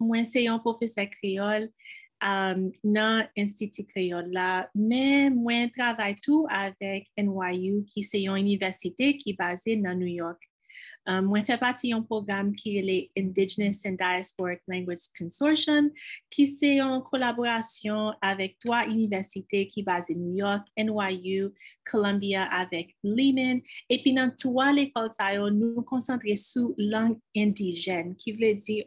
Mwen se yon professeur créole nan Institut Créole la, mais mwen travay tout avec NYU qui se yon université qui basée nan New York. Mwen fè pati yon programme qui est le Indigenous and Diasporic Language Consortium, qui se yon collaboration avec 3 universités qui basées New York, NYU, Columbia avec Lehman, et puis dans 3 l'école sa yo, nous concentrer sur langue indigène, qui veut dire, qui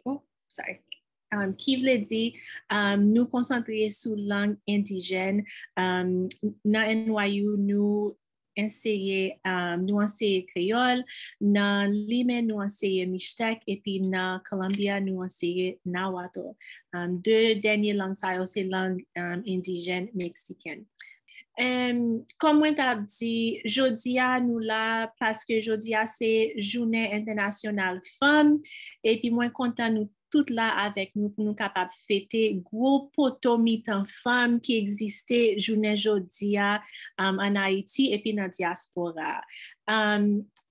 veut dire nous concentrer sur langue indigène. Nan NYU, nous enseigner nuancer créole, dans Lehman nuancer mixtec et puis dans Columbia nuancer nahuatl. 2 dernières langues c'est langue indigène mexicaine. Comme on t'a dit, jodia nous là parce que jodia c'est Journée internationale femme et puis moi content nous toutes là avec nous pour nous capables de fêter gros poteau mitan femmes qui existaient journée jodia en Haïti et puis dans diaspora.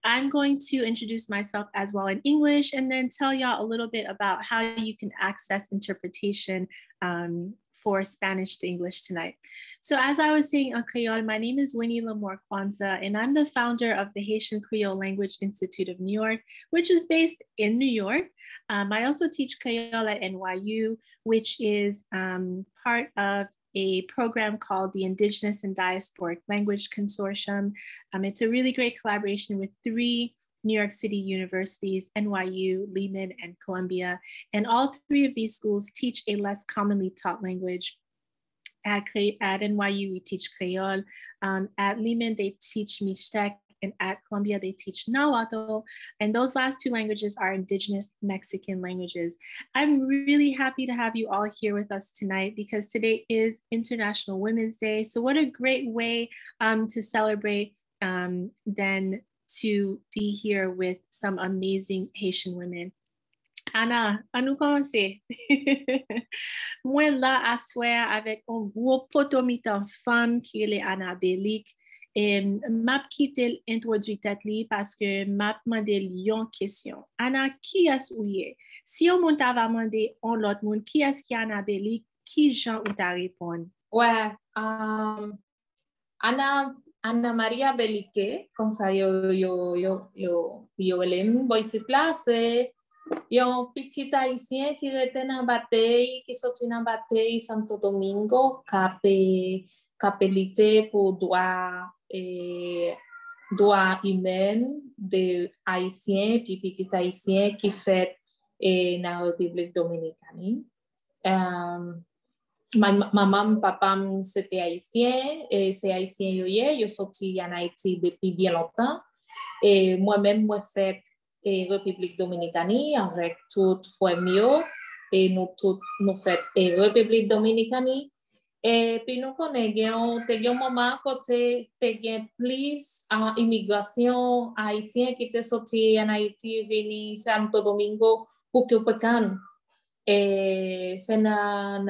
I'm going to introduce myself as well in English and then tell y'all a little bit about how you can access interpretation for Spanish to English tonight. So as I was saying on Kreyòl, my name is Winnie Lamour Kwanzaa, and I'm the founder of the Haitian Creole Language Institute of New York, which is based in New York. I also teach Kreyòl at NYU, which is part of a program called the Indigenous and Diasporic Language Consortium. It's a really great collaboration with 3 New York City universities, NYU, Lehman, and Columbia. And all 3 of these schools teach a less commonly taught language. At NYU, we teach Kreyòl. At Lehman, they teach Mixtec. And at Columbia, they teach Nahuatl. And those last 2 languages are indigenous Mexican languages. I'm really happy to have you all here with us tonight because today is International Women's Day. So what a great way to celebrate than to be here with some amazing Haitian women. Ana, a nous commencer. Moi là, à soir avec un gros potomita femme qui est Ana Belique. Et m'a quitté l'introduit parce que m'a demandé une question. Ana, qui est-ce ou est? Si on monte à demander à l'autre monde, qui est-ce qui est Ana Belique? Qui gens ou ta répondre? Ouais, Ana María Belique, comme ça yo l'aime, boy se place. Yo petit haïtien qui était en bataille, qui sorti en bataille Santo Domingo, capelité pour droit humain de haïtien puis petit haïtien qui fait na République Dominicaine. Maman, papa c'était haïtien et c'est haïtien yo sorti en Haïti depuis bien longtemps et moi-même moi fait République Dominicaine avec toute famille et nous fait République Dominicaine. Et puis nous connaissons, t'es un moment côté, t'es plus à immigration haïtienne qui te sorti en Haïti, venu Santo Domingo pour que pecan. Et c'est na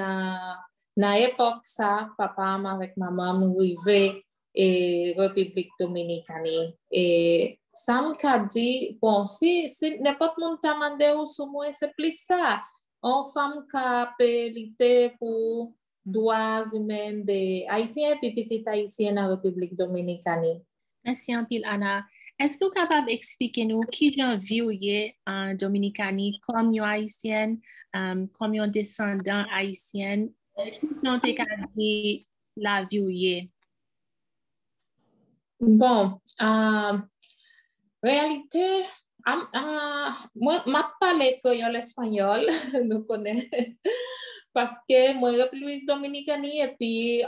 époque ça, papa avec maman nous vivait et République Dominicaine. Et ça me qu'a dit bon si n'importe mon tamandé ou sous moi c'est plus ça, on femme capacité pour droits humains des haïtiens et petites haïtiennes en République Dominicaine. Merci en pile, Ana. Est-ce que vous êtes capable d'expliquer nous qui vit en Dominicaine comme une haïtienne, comme un descendant haïtien? Qui ont été la vie? Bon, en réalité, moi, je parle créole espagnol, nous connaissons. Parce que moi, République Dominicaine, et puis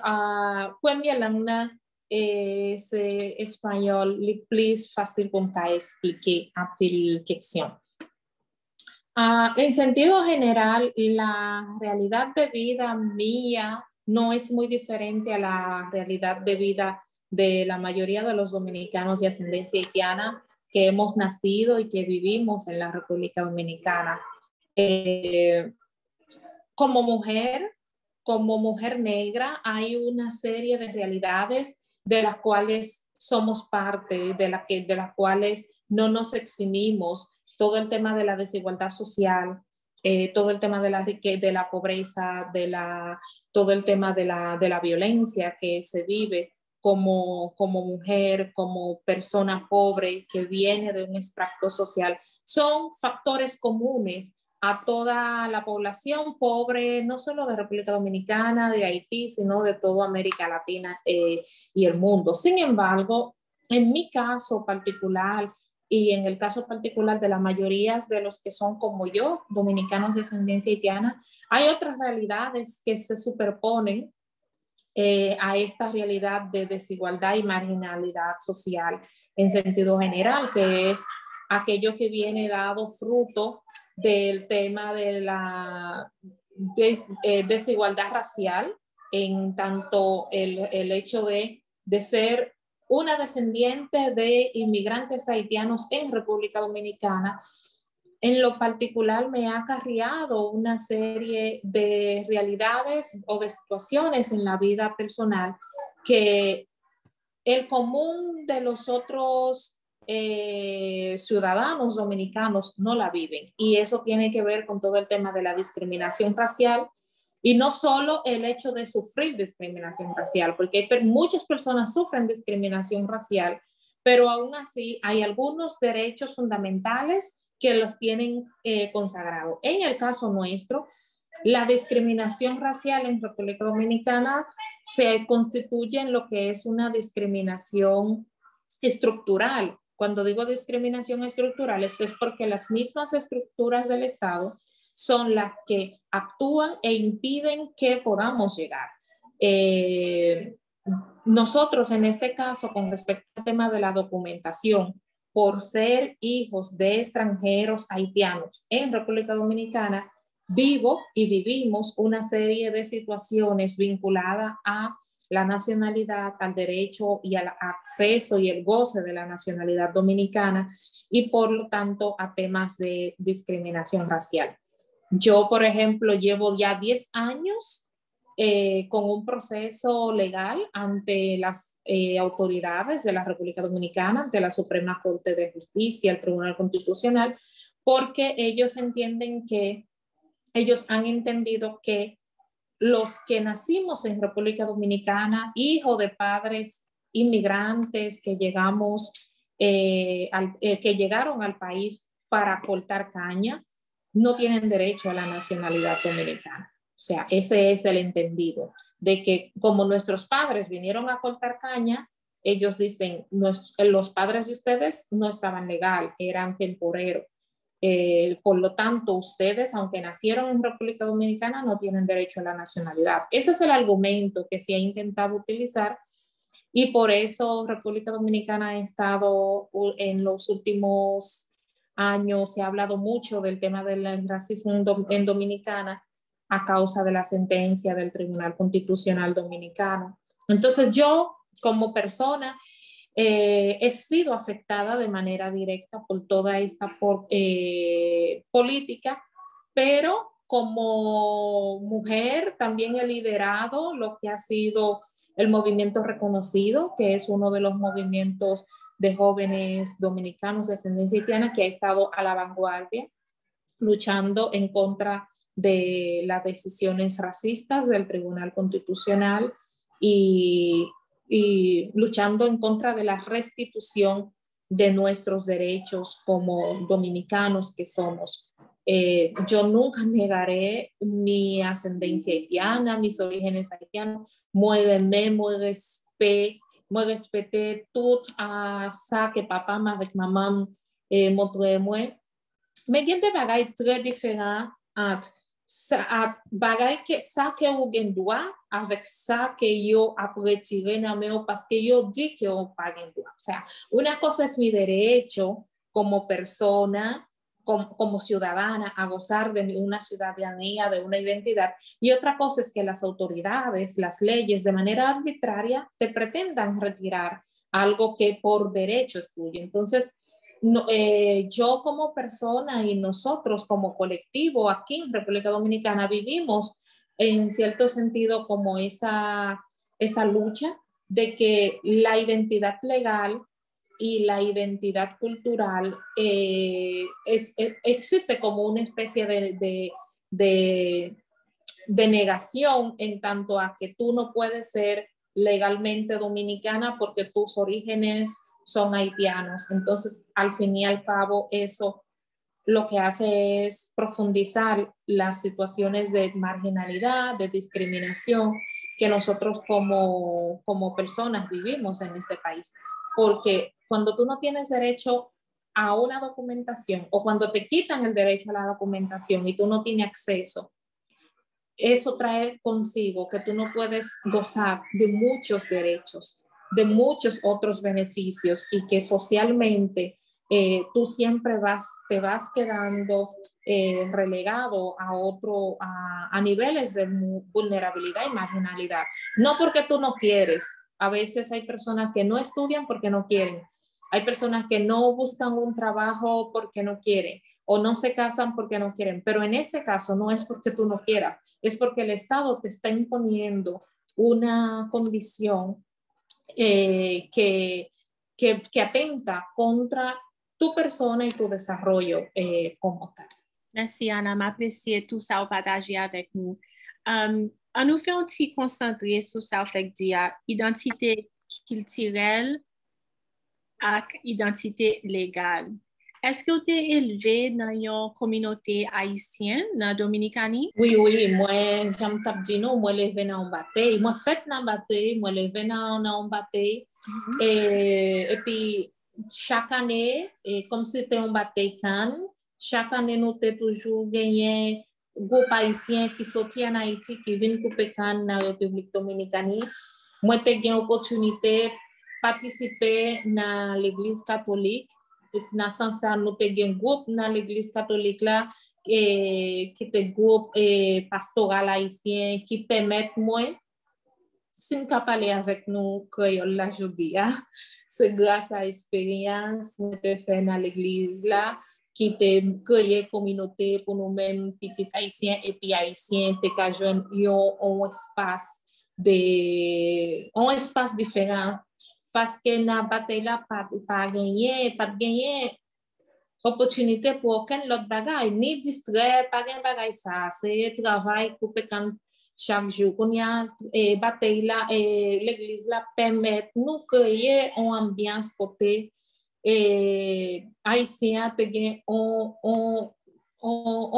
première langue, c'est espagnol, le plus facile pour expliquer un peu la question. En sentido general, la realidad de vida mía no es muy diferente a la realidad de vida de la mayoría de los dominicanos de ascendencia haitiana que hemos nacido y que vivimos en la República Dominicana. Como mujer negra, hay una serie de realidades de las cuales somos parte, de las cuales no nos eximimos. Todo el tema de la desigualdad social, todo el tema de la pobreza, todo el tema de la violencia que se vive como mujer, como persona pobre que viene de un extracto social, son factores comunes a toda la población pobre, no solo de República Dominicana, de Haití, sino de toda América Latina y el mundo. Sin embargo, en mi caso particular y en el caso particular de la mayoría de los que son como yo, dominicanos de ascendencia haitiana, hay otras realidades que se superponen a esta realidad de desigualdad y marginalidad social en sentido general, que es aquello que viene dado fruto del tema de la desigualdad racial, en tanto el hecho de ser una descendiente de inmigrantes haitianos en República Dominicana. En lo particular me ha acarreado una serie de realidades o de situaciones en la vida personal que el común de los otros ciudadanos dominicanos no la viven, y eso tiene que ver con todo el tema de la discriminación racial, y no solo el hecho de sufrir discriminación racial, porque muchas personas sufren discriminación racial, pero aún así hay algunos derechos fundamentales que los tienen consagrados. En el caso nuestro, la discriminación racial en República Dominicana se constituye en lo que es una discriminación estructural. Cuando digo discriminación estructural, es porque las mismas estructuras del Estado son las que actúan e impiden que podamos llegar. Nosotros, en este caso, con respecto al tema de la documentación, por ser hijos de extranjeros haitianos en República Dominicana, vivo y vivimos una serie de situaciones vinculadas a la nacionalidad, al derecho y al acceso y el goce de la nacionalidad dominicana, y por lo tanto a temas de discriminación racial. Yo, por ejemplo, llevo ya 10 años con un proceso legal ante las autoridades de la República Dominicana, ante la Suprema Corte de Justicia, el Tribunal Constitucional, porque ellos han entendido que los que nacimos en República Dominicana, hijos de padres inmigrantes que llegaron al país para cortar caña, no tienen derecho a la nacionalidad dominicana. O sea, ese es el entendido, de que como nuestros padres vinieron a cortar caña, ellos dicen, los padres de ustedes no estaban legal, eran temporeros. Por lo tanto, ustedes, aunque nacieron en República Dominicana, no tienen derecho a la nacionalidad. Ese es el argumento que se ha intentado utilizar, y por eso República Dominicana ha estado en los últimos años, se ha hablado mucho del tema del racismo en Dominicana a causa de la sentencia del Tribunal Constitucional Dominicano. Entonces yo, como persona, he sido afectada de manera directa por toda esta política, pero como mujer también he liderado lo que ha sido el Movimiento Reconocido, que es uno de los movimientos de jóvenes dominicanos de ascendencia haitiana que ha estado a la vanguardia luchando en contra de las decisiones racistas del Tribunal Constitucional y luchando en contra de la restitución de nuestros derechos como dominicanos que somos. Yo nunca negaré mi ascendencia haitiana, mis orígenes haitianos. Muéveme, muévespe, muévespete, tout a sa que papá avec maman motouemwe. Me gen de bagay très diferent entre bagay que sa que ou gen droit avec sa que yo ap retiré nan meo parce que yo di que ou pa gen droit. O sea, una cosa es mi derecho como persona, como ciudadana, a gozar de una ciudadanía, de una identidad. Y otra cosa es que las autoridades, las leyes, de manera arbitraria, te pretendan retirar algo que por derecho es tuyo. Entonces, yo como persona y nosotros como colectivo aquí en República Dominicana vivimos en cierto sentido como esa lucha de que la identidad legal y la identidad cultural existe como una especie de negación, en tanto a que tú no puedes ser legalmente dominicana porque tus orígenes son haitianos. Entonces, al fin y al cabo, eso lo que hace es profundizar las situaciones de marginalidad, de discriminación que nosotros como personas vivimos en este país. Porque cuando tú no tienes derecho a una documentación o cuando te quitan el derecho a la documentación y tú no tienes acceso, eso trae consigo que tú no puedes gozar de muchos derechos, de muchos otros beneficios, y que socialmente tú siempre te vas quedando relegado a niveles de vulnerabilidad y marginalidad. No porque tú no quieres. A veces hay personas que no estudian porque no quieren. Hay personas que no buscan un trabajo porque no quieren, o no se casan porque no quieren. Pero en este caso no es porque tú no quieras, es porque el Estado te está imponiendo una condición que atenta contra tu persona y tu desarrollo como tal. Merci, Ana. M'apprécie tout ça au partager avec nous. On nous fait un petit concentrer sur ça, fait dire identité culturelle et identité légale. Est-ce que vous êtes élevé dans une communauté haïtienne, dans la Dominicanie? Oui, moi, j'aime Tabdino, moi, levé dans un bâté, moi, fait dans un bâté, moi, levé dans un bâté. Et puis, chaque année, comme c'était un bâté canne, chaque année, nous avons toujours gagné groupe haïtien qui sortit en Haïti, qui vient couper canne dans la République Dominicane. Moi, j'ai eu l'opportunité de participer dans l'Église catholique. Dans ce sens, nous avons un groupe dans l'Église catholique là, qui est un groupe pastoral haïtien qui permet moi, si nous avons parlé avec nous, créole là aujourd'hui, c'est grâce à l'expérience que nous avons fait dans l'Église là, qui te créer communauté pour nous-mêmes, petits haïtiens et puis haïtiens, te cajon un espace différent, parce que na bataille là pas gagner opportunité pour aucun autre bagaille, ni distrait, pas gagner bagaille ça, c'est travail coupé quand chaque jour qu'on y a bataille là, l'église là permet nous créer une ambiance côté et haïtien te gen on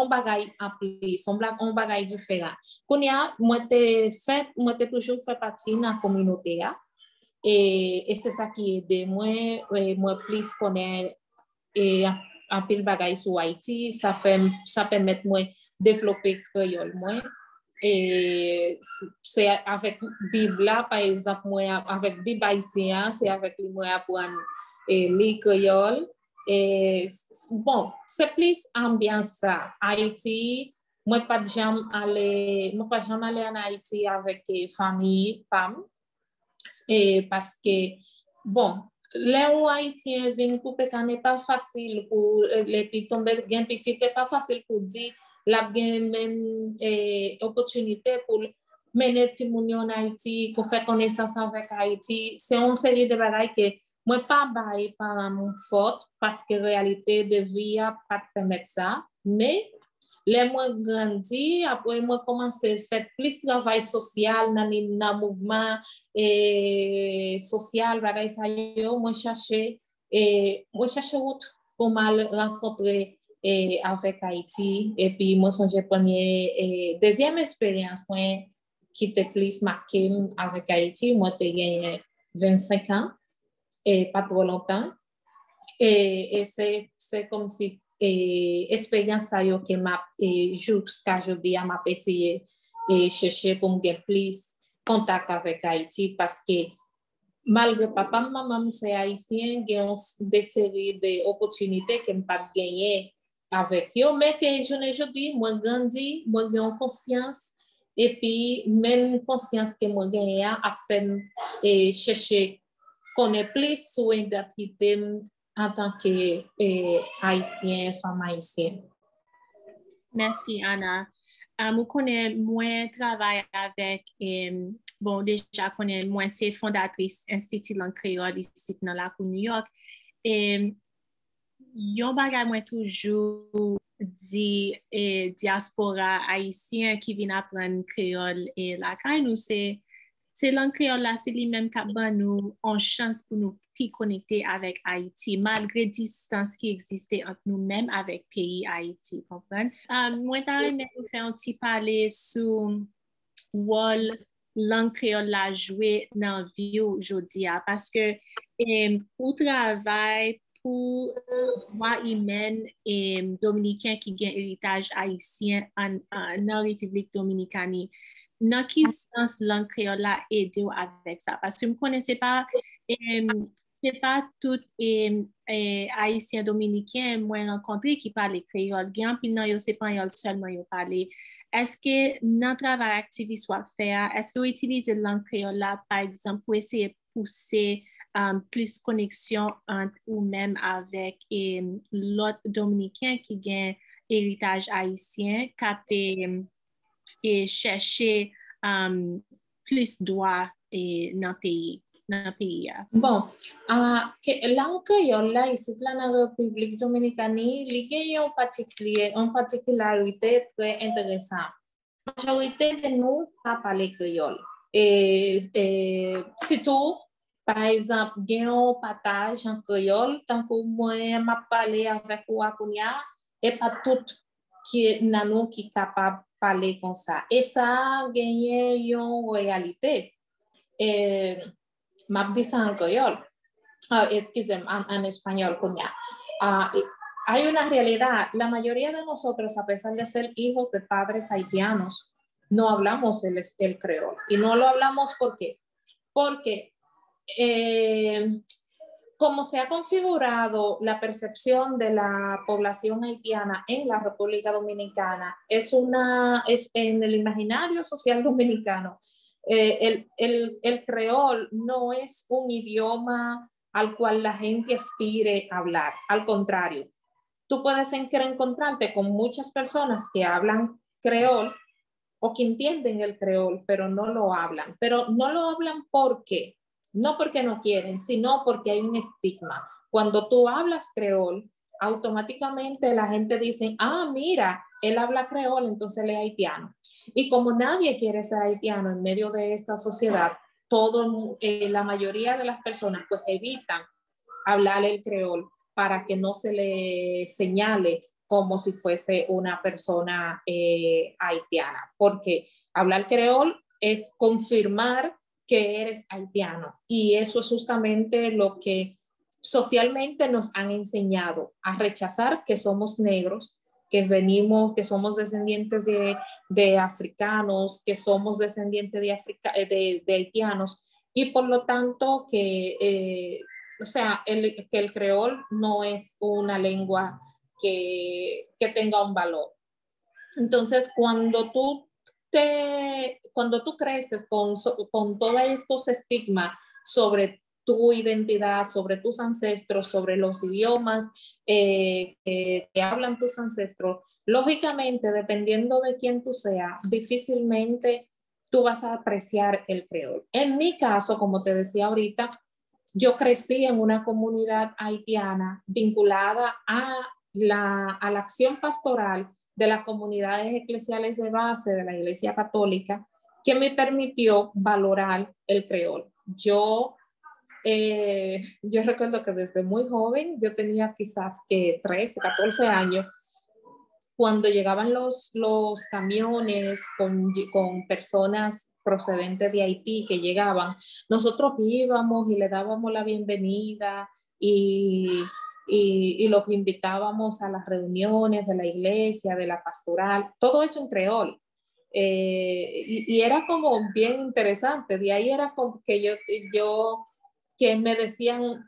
bagay apli, on bagay diferent. Kounya, moi te toujours fait partie na communauté ya. Et c'est ça qui aide moi plus connaître et un pile bagay sur Haïti, ça permet moi développer créole moi. Et c'est avec Bible là par exemple, moi avec Bible haïtien, c'est avec moi apprendre et les créoles. Et bon, c'est plus ambiance ça. Haïti, moi pas jamais aller en Haïti avec famille pam, et parce que bon, les haïtiens viennent couper quand n'est pas facile pour les petits tomber bien petit, c'est pas facile pour dire la même opportunité pour mener témoignage en Haïti, qu'on fait connaissance avec Haïti. C'est une série de bagages que moi, pas bail par mon faute, parce que réalité de vie n'a pas permettre ça. Mais, les moins grandis, après moi commencer à faire plus de travail social dans le mouvement social, moi chercher route pour mal rencontrer avec Haïti. Et puis, moi, j'ai deuxième expérience qui était plus marquée avec Haïti. Moi, j'ai gagné 25 ans. Et pas trop longtemps, et c'est comme si l'expérience que j'ai jusqu'à aujourd'hui m'a essayé de chercher pour me gagner plus contact avec Haïti, parce que malgré papa, maman, c'est haïtien, j'ai des séries d'opportunités que je n'ai pas gagné avec eux, mais que je n'ai aujourd'hui, moi grandi, moi j'ai conscience. Et puis même conscience que moi gagné a fait chercher connaît plus son identité en tant que haïtien, femme haïtienne. Merci, Anna. Je connais moins travail avec Bon, deja konen mwen se fondatris Institut Lang Kreyòl ici nan la kou New York. E yon bagay mwen toujou di diaspora haïtien ki vin apren Kreyòl e lakay nou se lang Kreyòl la se li menm k'ap ban nou an chans pou nou pi konekte avèk Haïti malgré distans ki egziste ant nou menm avèk peyi Haïti, konpren? Mwen ta remè nou fè an ti pale sou wòl lang Kreyòl la jwe nan vi yo jodia paske pou travay pou droit humain dominicain ki gen héritage haïtien nan République Dominicani. Nan ki sens lang Kreyòl la ede ou avèk sa? Paske m konnen se pa tout haïtien dominicain mwen renkontre ki pale Kreyòl. Gen anpil nan yo se panyòl sèlman yo pale. Eske nan travay aktivist wap fè a, eske ou itilize lang Kreyòl la par exemple pou eseye pouse plus connexion entre ou même avec l'autre dominicain qui gagne héritage haïtien, qui peut chercher plus droit dans le pays. Bon, la Kreyòl la ici dans la République dominicaine, il y a une particularité très intéressante. La majorité de nous pas parler Kreyòl. Et surtout, par exemple, gen yon pataj en Kreyòl, tant que moi m'a parlé avec Wakunya, et pas tout qui nanou qui capable parler comme ça. Et ça gagne yon réalité. Et m'a dit ça en Kreyòl. Excusez-moi, en espagnol Kunya. Hay una realidad, la mayoría de nosotros, a pesar de ser hijos de padres haitianos, no hablamos el Kreyòl. Y no lo hablamos porque como se ha configurado la percepción de la población haitiana en la República Dominicana, es en el imaginario social dominicano, el Kreyòl no es un idioma al cual la gente aspire a hablar. Al contrario, tú puedes encontrarte con muchas personas que hablan Kreyòl o que entienden el Kreyòl, pero no lo hablan. Pero no lo hablan porque no porque no quieren, sino porque hay un estigma. Cuando tú hablas Kreyòl, automáticamente la gente dice, ah, mira, él habla Kreyòl, entonces él es haitiano. Y como nadie quiere ser haitiano en medio de esta sociedad, la mayoría de las personas pues evitan hablar el Kreyòl para que no se le señale como si fuese una persona haitiana. Porque hablar Kreyòl es confirmar que eres haitiano. Y eso es justamente lo que socialmente nos han enseñado a rechazar que somos negros, que somos descendientes de africanos, que somos descendientes de haitianos y por lo tanto que el Kreyòl no es una lengua que tenga un valor. Entonces, cuando tú creces con todos estos estigmas sobre tu identidad, sobre tus ancestros, sobre los idiomas que hablan tus ancestros, lógicamente, dependiendo de quién tú seas, difícilmente tú vas a apreciar el Kreyòl. En mi caso, como te decía ahorita, yo crecí en una comunidad haitiana vinculada a la acción pastoral de las comunidades eclesiales de base de la Iglesia Católica, que me permitió valorar el Kreyòl. Yo recuerdo que desde muy joven, yo tenía quizás 13, 14 años, cuando llegaban los camiones con personas procedentes de Haití que llegaban, nosotros íbamos y le dábamos la bienvenida y los invitábamos a las reuniones de la iglesia, de la pastoral, todo eso en Kreyòl. Y era como bien interesante, de ahí era como que yo que me decían,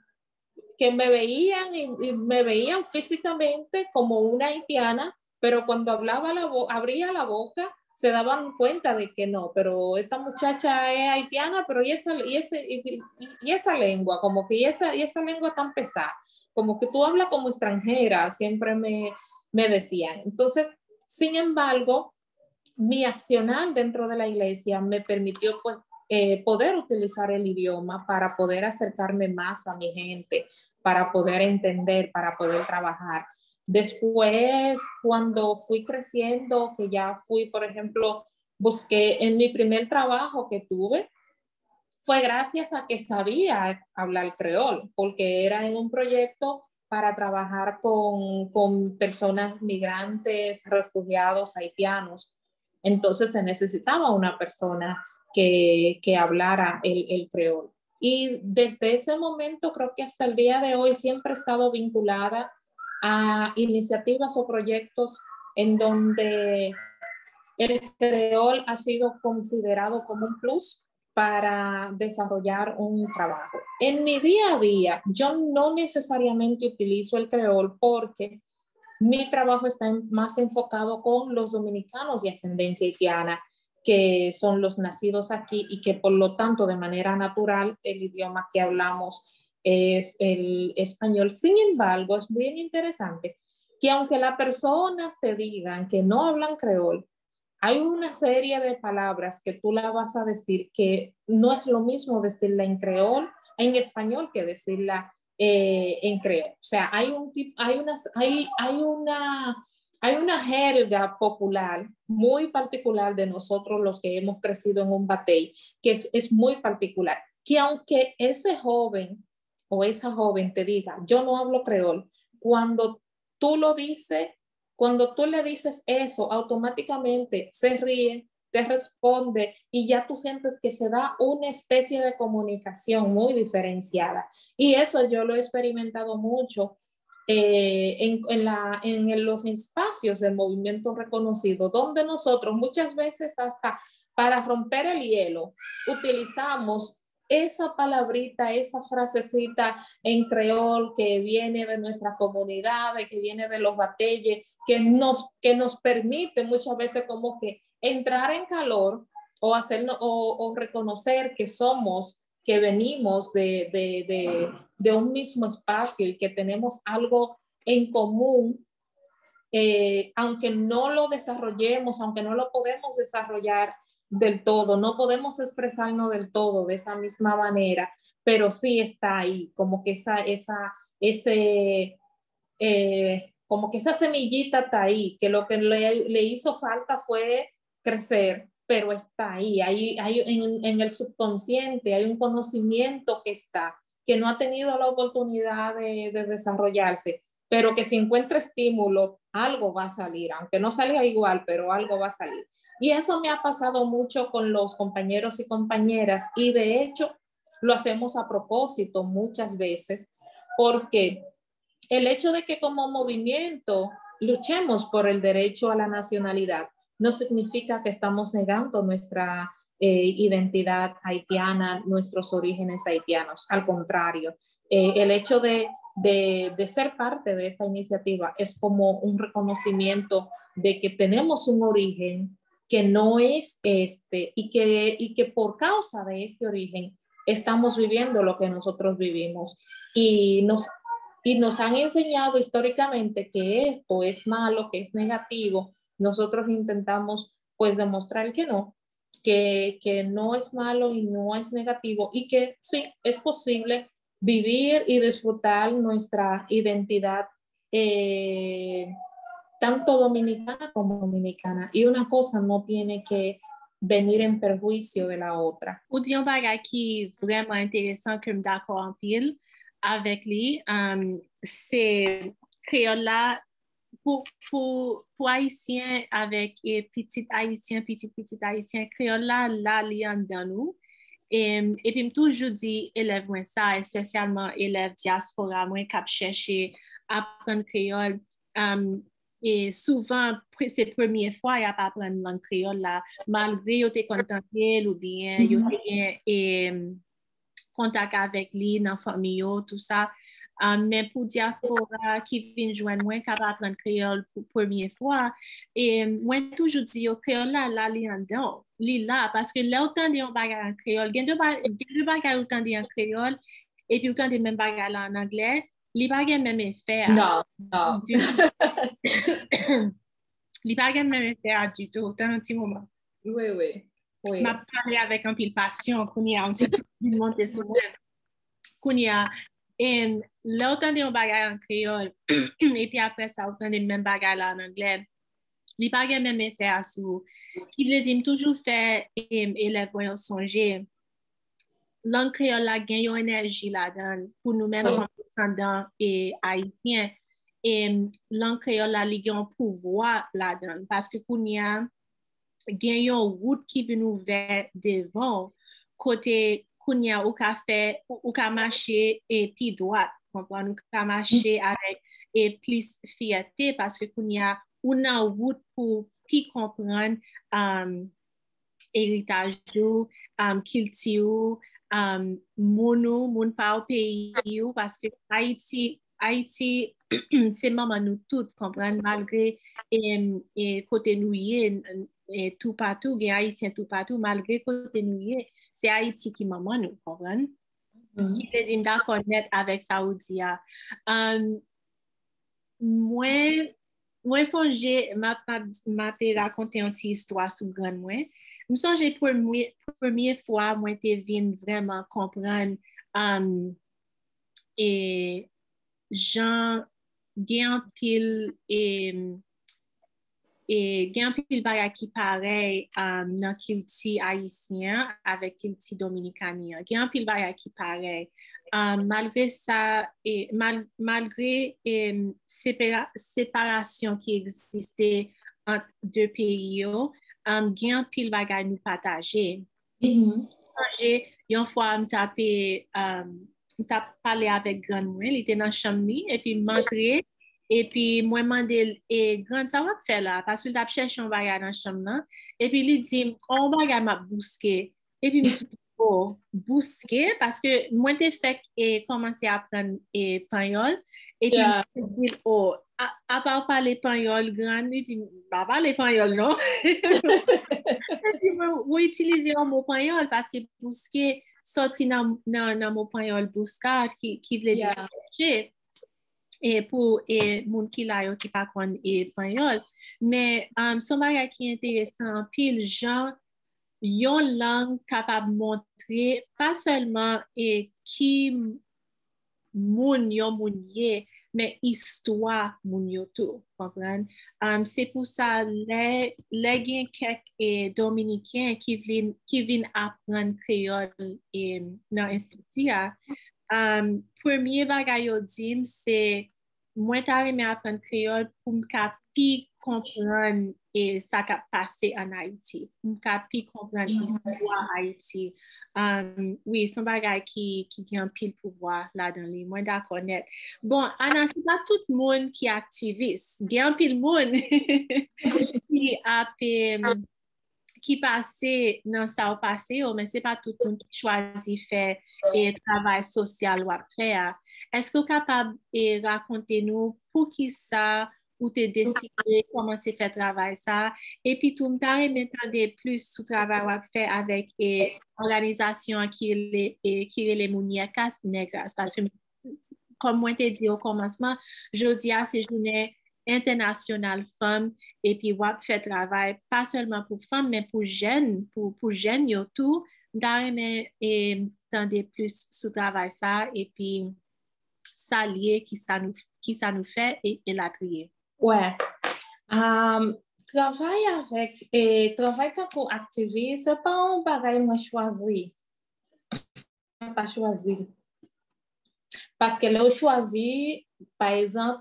que me veían y me veían físicamente como una haitiana, pero cuando abría la boca, se daban cuenta de que no, pero esta muchacha es haitiana, pero y esa lengua, como que y esa lengua tan pesada, como que tú hablas como extranjera, siempre me decían. Entonces, sin embargo, mi accionar dentro de la iglesia me permitió pues, poder utilizar el idioma para poder acercarme más a mi gente, para poder entender, para poder trabajar. Después, cuando fui creciendo, que ya fui, por ejemplo, busqué en mi primer trabajo que tuve, fue gracias a que sabía hablar creol, porque era en un proyecto para trabajar con personas migrantes, refugiados, haitianos. Entonces se necesitaba una persona que hablara el creol. Y desde ese momento, creo que hasta el día de hoy, siempre he estado vinculada a iniciativas o proyectos en donde el creol ha sido considerado como un plus para desarrollar un trabajo. En mi día a día, yo no necesariamente utilizo el creol porque mi trabajo está más enfocado con los dominicanos de ascendencia haitiana, que son los nacidos aquí y que por lo tanto de manera natural el idioma que hablamos es el español. Sin embargo, es muy interesante que aunque las personas te digan que no hablan creol, hay una serie de palabras que tú la vas a decir que no es lo mismo decirla en creol, en español, que decirla en creol. O sea, hay una jerga popular muy particular de nosotros los que hemos crecido en un batey, que es muy particular. Que aunque ese joven o esa joven te diga, yo no hablo creol, cuando tú lo dices, cuando tú le dices eso, automáticamente se ríe, te responde y ya tú sientes que se da una especie de comunicación muy diferenciada. Y eso yo lo he experimentado mucho en los espacios del movimiento reconocido, donde nosotros muchas veces hasta para romper el hielo utilizamos esa palabrita, esa frasecita en creol que viene de nuestra comunidad, que viene de los bateyes, que nos permite muchas veces como que entrar en calor o hacernos o reconocer que somos, que venimos de un mismo espacio y que tenemos algo en común, aunque no lo desarrollemos, aunque no lo podemos desarrollar del todo, no podemos expresarnos del todo de esa misma manera, pero sí está ahí, como que como que esa semillita está ahí, que lo que le hizo falta fue crecer, pero está ahí, en el subconsciente hay un conocimiento que está, que no ha tenido la oportunidad de desarrollarse, pero que si encuentra estímulo, algo va a salir, aunque no salga igual, pero algo va a salir. Y eso me ha pasado mucho con los compañeros y compañeras, y de hecho lo hacemos a propósito muchas veces, porque el hecho de que como movimiento luchemos por el derecho a la nacionalidad no significa que estamos negando nuestra identidad haitiana, nuestros orígenes haitianos. Al contrario, el hecho de ser parte de esta iniciativa es como un reconocimiento de que tenemos un origen que no es este y que por causa de este origen estamos viviendo lo que nosotros vivimos. Y nos han enseñado históricamente que esto es malo, que es negativo. Nosotros intentamos pues demostrar que no, que no es malo y no es negativo y que sí, es posible vivir y disfrutar nuestra identidad tanto dominicana como dominicana, y una cosa no tiene que venir en perjuicio de la otra. Ou diyon bagay ki vreman interesant ke m d'akor an pil avèk li, se kreol la pou haïtien avèk e petit haïtien, kreol la li an dan nou. E pi m toujou di élèv mwen sa, espesyalman élèv diaspora mwen kap chèche apren kreol, et souvent, c'est la première fois, il n'y a pas appris langue créole là, malgré que tu es contenté ou bien, tu es en contact avec lui, dans la famille, tout ça. Mais pour diaspora qui vient joindre moi, qui va apprendre créole pour la première fois, et moi, toujours dis, créole là, il est en dedans, il est là, parce que là, autant de bagages en créole, il y a deux bagages autant de en créole, et puis autant de même bagages en anglais. Li pa gen menm efè. Non. Li pa gen menm efè du tout, tan un petit moment. Oui. Oui. M'a parlé avec un pile passion qu'on y a un petit tout le monde est qu'on y a et là autant des bagages en créole et puis après ça autant des mêmes bagages en anglais. Les bagages même effet à sous qui les aime toujours faire élèves voyant songer langue créole la gagne une énergie là-dedans pour nous-mêmes en descendant et haïtien et langue créole la ligue en pouvoir là-dedans parce que qu'on y a gagne une route qui vient nous vers devant côté qu'on y a au café au ca marcher et puis droite comprend nous ca marcher avec et plus fierté parce que qu'on y a une route pour qui comprendre héritage culture mon pas au pays parce que Haïti c'est maman nous toutes comprendre malgré et côté nous et tout partout les haïtiens tout partout malgré côté nous c'est Haïti qui maman nous comprendre qui est in d'accord avec Saoudia moi songe m'a raconter une petite histoire sous grande moi me songe première fois moi te vinn vraiment comprendre et Jean Gainpil et Gainpil baga qui pareil dans culture haïtien avec culture dominicanien Gainpil baga qui pareil malgré ça et malgré séparation qui existait entre deux pays Gainpil baga nous partager une fois me taper t'a parlé avec grand moi il était dans chambre et puis m'entrer et puis moi mandé et grand ça va faire là parce qu'il t'a cherché un bagage dans chambre et puis il dit on bagage m'a bousqué et puis oh bousqué parce que moi t'ai fait et commencer à apprendre espagnol et puis il dit oh à part parler espagnol grand il dit pas parler espagnol non vous utilisez un mot espagnol parce que bousqué sorti dans mon panyol buscar qui veut dire chercher et pour et moun ki la yo ki pa kon et panyol mais son bagage qui intéressant pile gens yon langue capable montrer pas seulement et qui moun yo mounier mais histoire moun yo tout comprendre c'est pour ça les gen quelques dominicains qui viennent apprendre créole et dans institut premier bagay yo dim c'est moi ta remè apprendre créole pour me capi comprendre et ça qui passé en Haïti me capi comprendre l'histoire Haïti oui son bagay qui gen pile pouvoir là dans les moi d'accord net bon Ana c'est pas tout monde qui activiste gen pile monde qui passé dans ça au passé mais c'est pas tout le monde qui choisit faire et travail social ou faire est-ce que capable et raconter nous pour qui ça ou te décider comment c'est faire travail ça et puis tout m'tare m'entendre plus sur travail ou faire avec organisation qui est les Muñecas Negras parce que comme moi t'ai dit au commencement jodi à ces journées international femme et puis WAP fait travail pas seulement pour femmes mais pour jeunes pour jeunes yo tout d'aimer et tendre plus sur travail ça et puis s'allier qui ça nous fait et la trier ouais travail avec et travail pour activer c'est pas un bagage moi choisi pas choisi parce que l'on choisi par exemple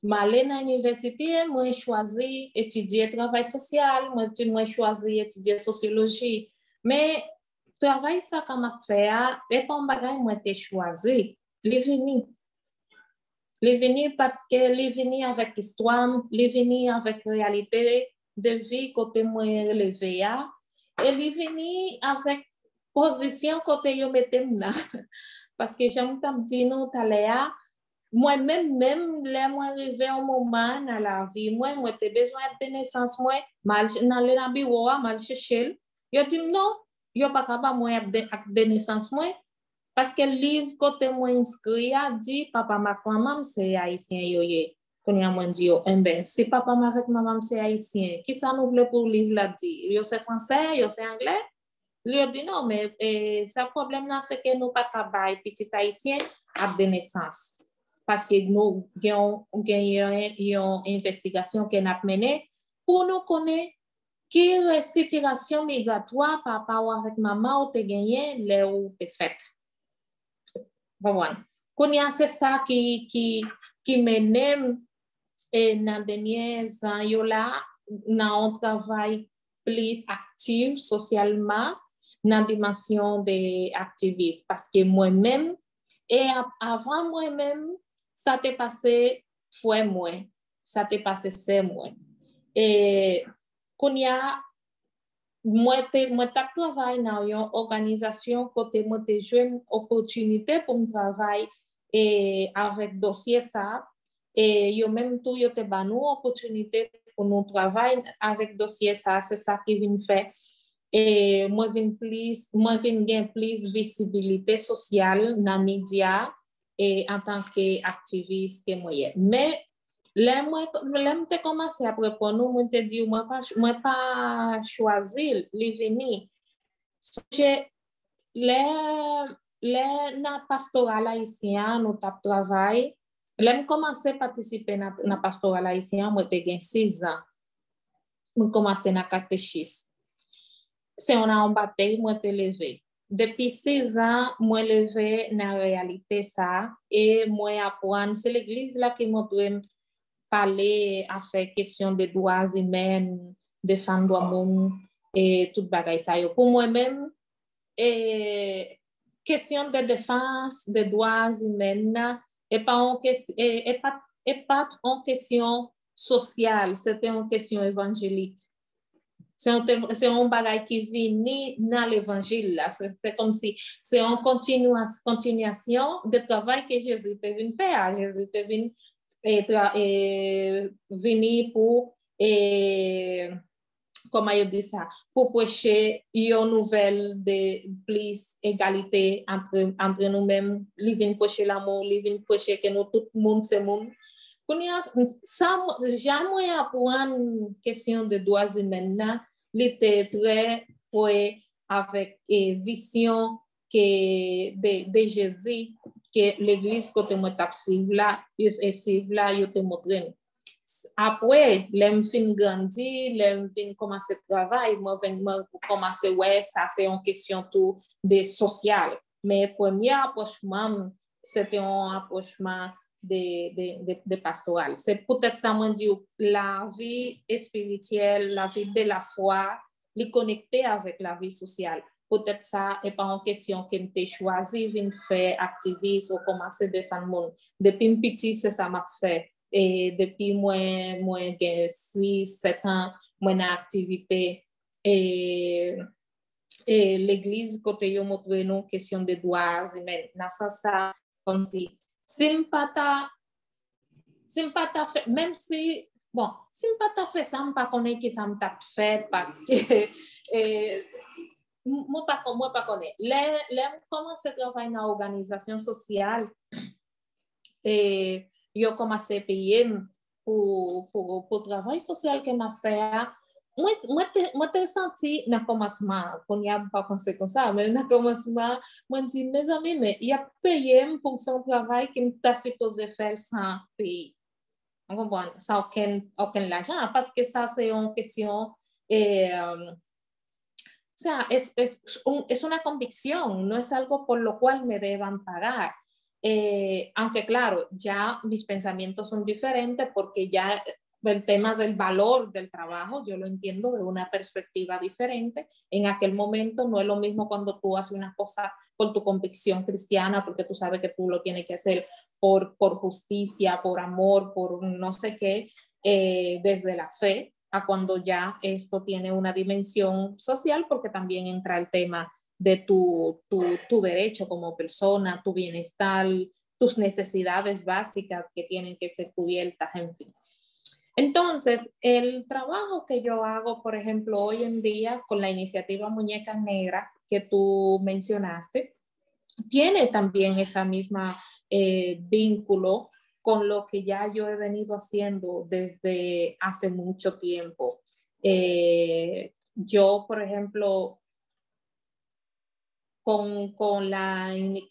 m'aller dans l'université, moi choisi étudier travail social, moi choisi étudier sociologie. Mais travail ça comme m'a fait, les pas bagage moi t'ai choisi, les venir parce que les venir avec histoire, les venir avec réalité de vie côté moi relevé et les venir avec position côté yo mettais là parce que j'aime t'am dit non taléa moi-même, là, moi, arrivé un moment dans la vie, moi, t'ai besoin de naissance, moi, mal, dans le bureau, mal chercher. Yo dit non, yo pas capable, moi, de naissance, moi, parce que livre, côté moi, inscrit, a dit, papa, ma maman, c'est haïtien, yo, Mwen di yo, si papa avec maman c'est haïtien, qui ça nous voulait pour livre la dit? Yo c'est français, yo c'est anglais. Lui dit non, mais ça problème là c'est que nous pas travail petit haïtien à naissance parce que nous gagnons une investigation qu'on a menée pour nous connaître qui situation migratoire papa avec maman ou te gagner les ou te fait. Voilà. Konya c'est ça qui mène. Et dans les derniers années, là, on travaille plus actif socialement dans la dimension des activistes. Parce que moi-même, et avant moi-même, ça t'est passé fois moi, ça t'est passé c'est moi. Et qu'on y a, moi travaille dans une organisation côté moi des jeunes opportunités pour me travailler et avec dossier ça. Et yo même tout yo te ba nou opportunité pour nous travailler avec dossier ça c'est ça qui vient faire et moi vinn gain plus visibilité sociale dans média et en tant qu'activiste que moi mais l'aime te commencer après pour nous moi te dit moi pas choisir les venir c'est les na pastoral haïtien nous t'a travail. J'ai commencé à participer à la pastorale haïtienne, j'ai 6 ans. J'ai commencé à la catéchiste. Si on a une bataille, je suis levée. Depuis 6 ans, je suis levée dans la réalité. Et je apprends, c'est l'église là qui m'a parlé à faire question des droits humains, des femmes d'hommes et tout bagaille ça. Pour moi-même, question de défense des droits humains, et pas en question sociale, c'était en question évangélique. C'est un bagage qui vient dans l'évangile. C'est comme si c'est en continuation de travail que Jésus est venu faire. Jésus est venu pour, comment je dis ça, pour prêcher une nouvelle de plus égalité entre nous-mêmes, les vins prêcher l'amour, les vins prêcher que nous tout le monde c'est monde. Ça, jamais apprendre question de droits humains, était très près avec vision que de Jésus que l'Église côté moi t'absive là, ils suivent là, ils te montrent. Après, l'aime fin grandi, l'aime fin commencer le travail, moi commencer ouais, ça c'est une question tout de social. Mais premier approchement, c'était un approchement de pastoral. C'est peut-être ça moi dit la vie spirituelle, la vie de la foi, les connecter avec la vie sociale. Peut-être ça n'est pas une question que m'ai choisi, venir faire activiste ou commencer défendre monde. Depuis petit, c'est ça m'a fait. Et depuis moins 6-7 ans, mon activité et l'Église côté yo me prenne question de droits humains. Dans ça comme si pas ta fait même si bon, si pas ta fait ça, me pas connaît que ça me t'a fait parce que moi pas connaît. Les comment se travaille dans organisation sociale et yo commencé à payer pour travail social que m'a fait. Moi te senti na commencement qu'on y a pas conséquence ça mais na commencement moi dit mes amis mais il a payé pour son travail qui me t'a supposé faire sans payer. On comprend ça aucun l'argent parce que ça c'est une question et ça es una convicción, no es algo por lo cual me deban pagar. Aunque claro, ya mis pensamientos son diferentes porque ya el tema del valor del trabajo yo lo entiendo de una perspectiva diferente. En aquel momento no es lo mismo cuando tú haces una cosa por tu convicción cristiana porque tú sabes que tú lo tienes que hacer por justicia, por amor, por no sé qué, desde la fe, a cuando ya esto tiene una dimensión social porque también entra el tema de tu derecho como persona, tu bienestar, tus necesidades básicas que tienen que ser cubiertas, en fin. Entonces, el trabajo que yo hago, por ejemplo, hoy en día con la iniciativa Muñecas Negras que tú mencionaste, tiene también esa misma vínculo con lo que ya yo he venido haciendo desde hace mucho tiempo. Yo, por ejemplo, con el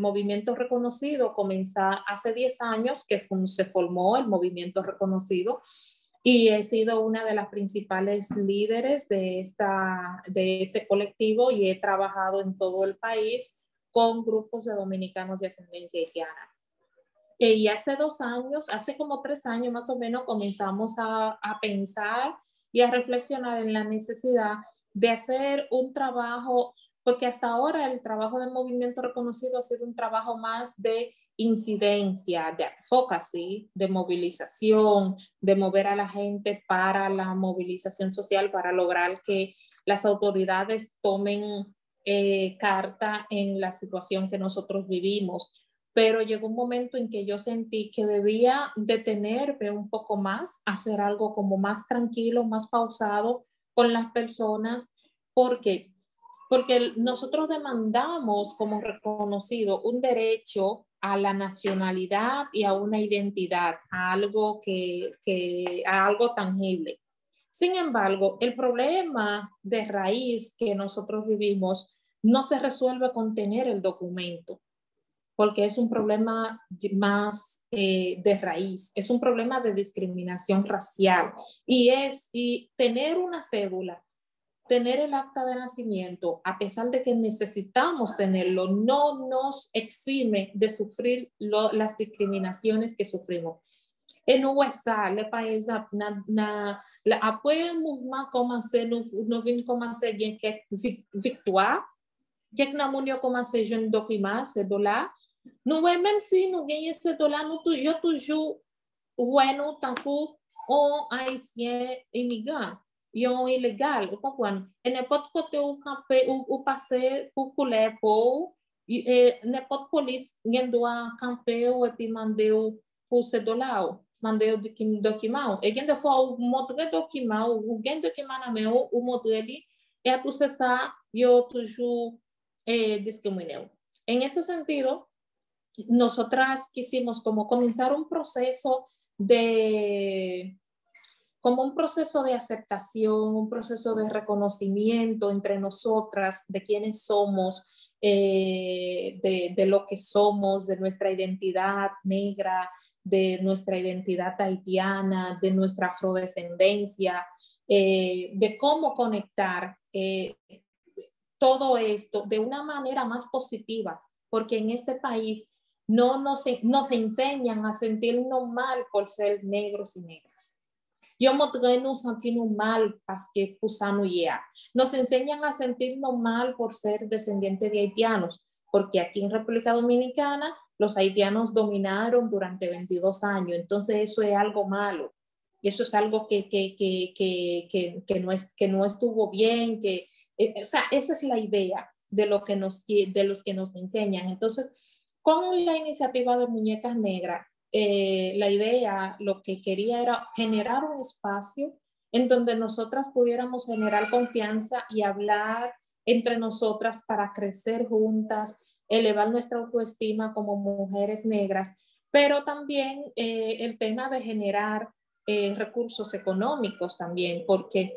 Movimiento Reconocido, comencé hace 10 años que se formó el Movimiento Reconocido, y he sido una de las principales líderes de este colectivo, y he trabajado en todo el país con grupos de dominicanos de ascendencia haitiana. Y hace 2 años, hace como 3 años más o menos, comenzamos a pensar y a reflexionar en la necesidad de hacer un trabajo, porque hasta ahora el trabajo del Movimiento Reconocido ha sido un trabajo más de incidencia, de advocacy, de movilización, de mover a la gente para la movilización social, para lograr que las autoridades tomen carta en la situación que nosotros vivimos. Pero llegó un momento en que yo sentí que debía detenerme un poco más, hacer algo como más tranquilo, más pausado con las personas, porque nosotros demandamos como reconocido un derecho a la nacionalidad y a una identidad, a algo a algo tangible. Sin embargo, el problema de raíz que nosotros vivimos no se resuelve con tener el documento, porque es un problema más de raíz, es un problema de discriminación racial, y tener una cédula, tener el acta de nacimiento, a pesar de que necesitamos tenerlo, no nos exime de sufrir las discriminaciones que sufrimos. En USA, le país apoya el movimiento commencé bien que victoire, que no munio commencé jeune document, c'est dollar. Nous même si nous gagnons ces dollars, nous toujours bueno tant qu'on haïtien immigrant. Yon ilegal, ou comprenez? Et n'importe côté où camper ou passer pour couler pour n'importe police gen doit camper ou puis demander pour ces dollars, demander des documents. Et gen des fois ou montrer document ou gen document na main ou montrer li, et à tout ça, yo toujours discriminé. En ese sentido, nosotras quisimos como comenzar un proceso de aceptación, un proceso de reconocimiento entre nosotras de quiénes somos, de lo que somos, de nuestra identidad negra, de nuestra identidad haitiana, de nuestra afrodescendencia, de cómo conectar todo esto de una manera más positiva, porque en este país no nos enseñan a sentirnos mal por ser negros y negras. Yo mostré nos sentimos mal porque pusano ya. Nos enseñan a sentirnos mal por ser descendientes de haitianos, porque aquí en República Dominicana los haitianos dominaron durante 22 años. Entonces eso es algo malo. Eso es algo que no estuvo bien. O sea, esa es la idea de lo que nos enseñan. Entonces, con la iniciativa de Muñecas Negras, la idea, lo que quería era generar un espacio en donde nosotras pudiéramos generar confianza y hablar entre nosotras para crecer juntas, elevar nuestra autoestima como mujeres negras, pero también el tema de generar recursos económicos también, porque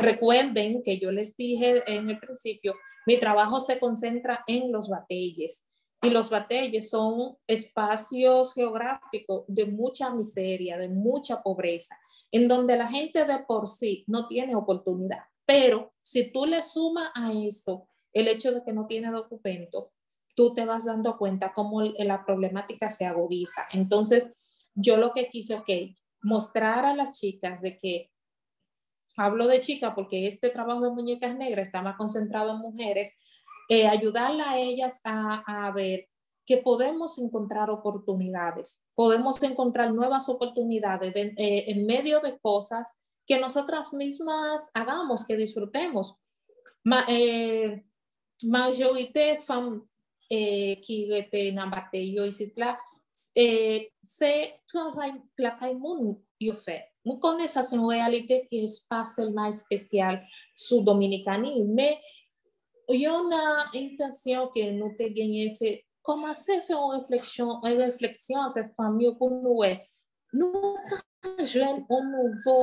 recuerden que yo les dije en el principio, mi trabajo se concentra en los bateyes. Y los bateyes son espacios geográficos de mucha miseria, de mucha pobreza, en donde la gente de por sí no tiene oportunidad. Pero si tú le sumas a eso el hecho de que no tiene documento, tú te vas dando cuenta cómo la problemática se agudiza. Entonces, yo lo que quise, mostrar a las chicas de que, hablo de chicas porque este trabajo de Muñecas Negras está más concentrado en mujeres, ayudarla a ellas a ver que podemos encontrar oportunidades, podemos encontrar nuevas oportunidades en medio de cosas que nosotras mismas hagamos, que disfrutemos. Majorité femme qui était en bataille ici là, c'est travail la caïmoun yo fait. Nous connaissons cette réalité qui se passe más especial sous Dominicani, mais y una intención que no te gañese komanse fè yon refleksyon avèk fami pou nou wè. Nou ka jwenn yon nouvo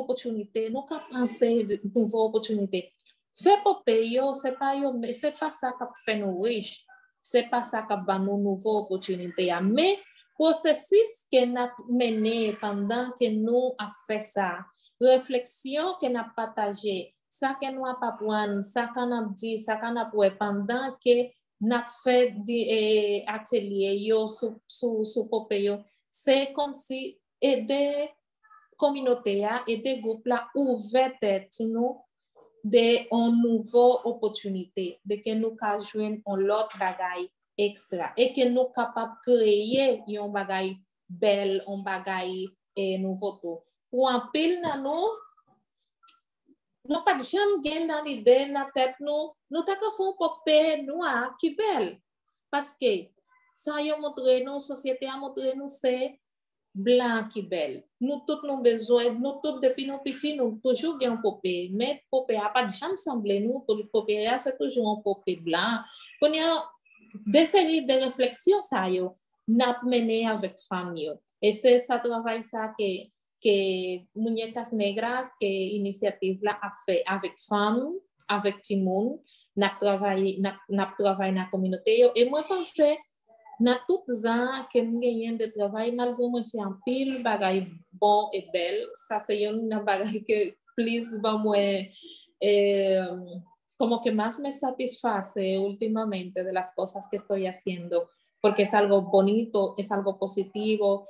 opotunite, nou ka panse yon nouvo opotunite. Fè popè yo, se pa sa kap fè nou riche, se pa sa kap ba nou nouvo opotunite ya. Men, prosesis ke nap mene pandan ke nou a fè sa, refleksyon ke nap pataje, sa ke nou ap apwen, sa ka nap di, sa ka nap wè pandan ke nap fè di atelier yo sou popè yo. Se kom si ede kominote ya, ede goup la ouve tèt nou de yon nouvo opotunite, de ke nou ka jwen yon lot bagay ekstra, e ke nou kapap kreye yon bagay bel, yon bagay nouvo tou. Ou anpil nan nou, nou pat jam gen nan ide nan tèt nou, nou ta ka fon popè noua ki bel. Paske, sa yo montre nou, sosyete a montre nou se blan ki bel. Nou tout nou bezwen, nou tout depi nou piti, nou toujou gen popè. Men popè a pat jam semble nou, popè a se toujou an popè blan. Kon yon de seri de refleksyon sa yo, nap mene avèk fam yo. E se sa travay sa ke Muñecas Negras, que iniciative la a fait avec femmes, avec Timoun, n'a travaillé dans la communauté. Et moi, pense dans tout ça que nous gagnons de travail, malgré moi, c'est un pile bagaille bon et belle. Ça, c'est une bagaille que plus va moins como que más me satisface últimamente de las cosas que estoy haciendo, porque es algo bonito, es algo positivo.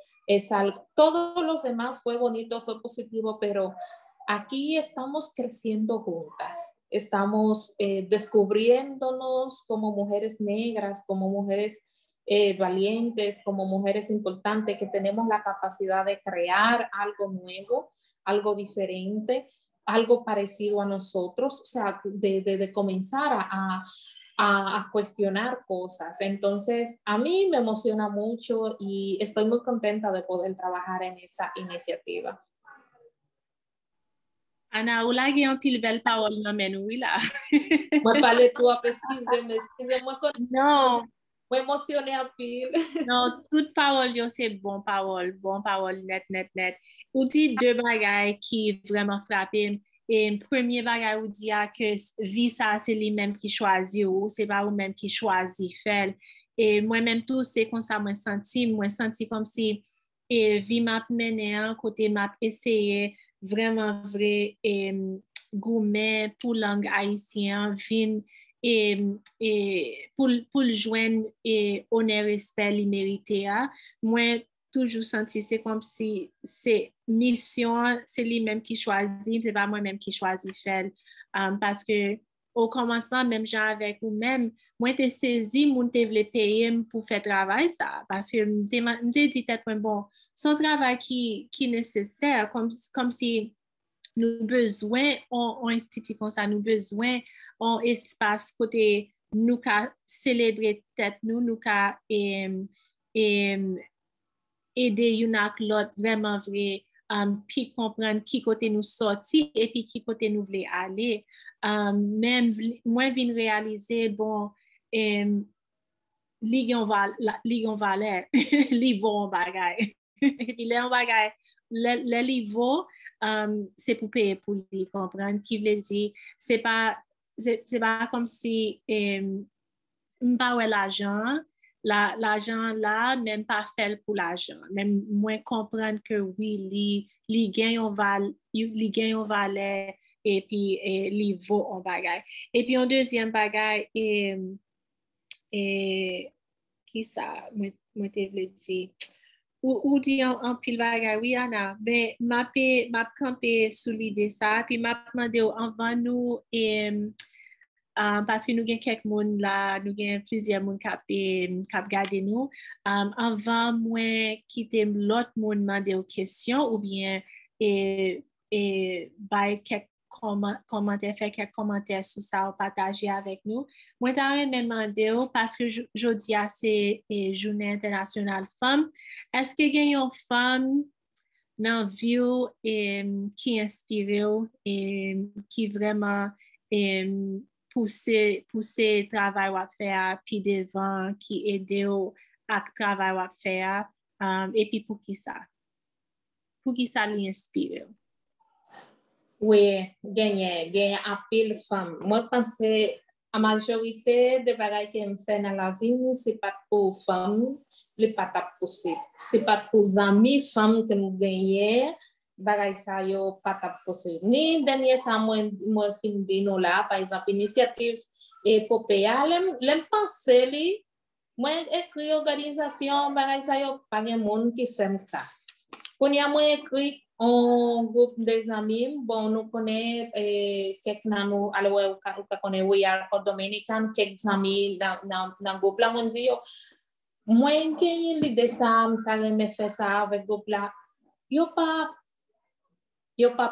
Todos los demás fue bonito, fue positivo, pero aquí estamos creciendo juntas, estamos descubriéndonos como mujeres negras, como mujeres valientes, como mujeres importantes, que tenemos la capacidad de crear algo nuevo, algo diferente, algo parecido a nosotros, o sea, de comenzar a cuestionar cosas. Entonces, a mí me emociona mucho y estoy muy contenta de poder trabajar en esta iniciativa. Ana, hola, que un pile belle parole dans mes nouilles là. Moi parler toi parce que moi non, moi emotionné un pile. Non, toute parole yo c'est bon parole net. Ou dit deux bagages qui vraiment frappent. Et premier bagay ou diya que vie ça c'est lui même qui choisit ou c'est pas ou même qui choisit faire. Et moi même tout c'est comme ça moi senti comme si et vie m'a mené un côté m'a essayé vraiment vrai et gourmet pour langue haïtien vin et pour joindre et honneur respect li mérité a. Moi toujours senti c'est comme si c'est mission c'est lui-même qui choisit, c'est pas moi-même qui choisis faire parce que au commencement même genre avec ou même moi t'ai saisi mon te voulait payer pour faire travail ça parce que m'te dit peut-être bon son travail qui nécessaire comme si nous besoin on institut comme ça nous besoin on espace côté nous ca célébrer tête nous ca et aider une autre l'autre vraiment vrai puis comprendre qui côté nous sorti et puis qui côté nous voulait aller même moi vinn réaliser bon li gon valeur li bon bagay et puis les bagay le niveau c'est pour payer pour lui comprendre qui veut dire c'est pas comme si m'pa wè l'argent l'argent là même pas fait pour l'argent même moins comprendre que oui li gagne on valeur et puis li vaut on bagay et puis en deuxième bagay et qui ça moi te veux dire ou dire en pile bagay oui Ana mais m'a camper sous l'idée ça puis m'a demandé avant nous et parce que nous gagne quelques monde là nous gagne plusieurs monde cap garder nous avant moi quitter l'autre monde demander aux questions ou bien et by quelques commentaires faire quelques commentaires sur ça ou partager avec nous moi t'as même demander parce que jodi a c'est journée internationale femme est-ce que gagne une femme dans view qui inspire et qui vraiment pousser travail à faire puis devant qui aider au travail à faire et puis pour qui ça l'inspire. Oui, gagner un pile femme. Moi pense la majorité des bagages que me fait dans la vie c'est pas pour femme, les pas possible. C'est pas pour amis femmes que me gagner. Bagay sa yo patap posib. Ni denye sa mwen fin de nou la, par exemple, initiative epopeya, lem panse li, mwen ekri organisasyon, bagay sa yo pa gen moun ki fem ka. Konya mwen ekri on groupe de zami, bon nou konen kek nan nou, alwe ou ka konen we are for Dominican, kek zami nan groupe la mwen di yo. Mwen ke yi li de sa, mta reme fe sa avek groupe la, yo pa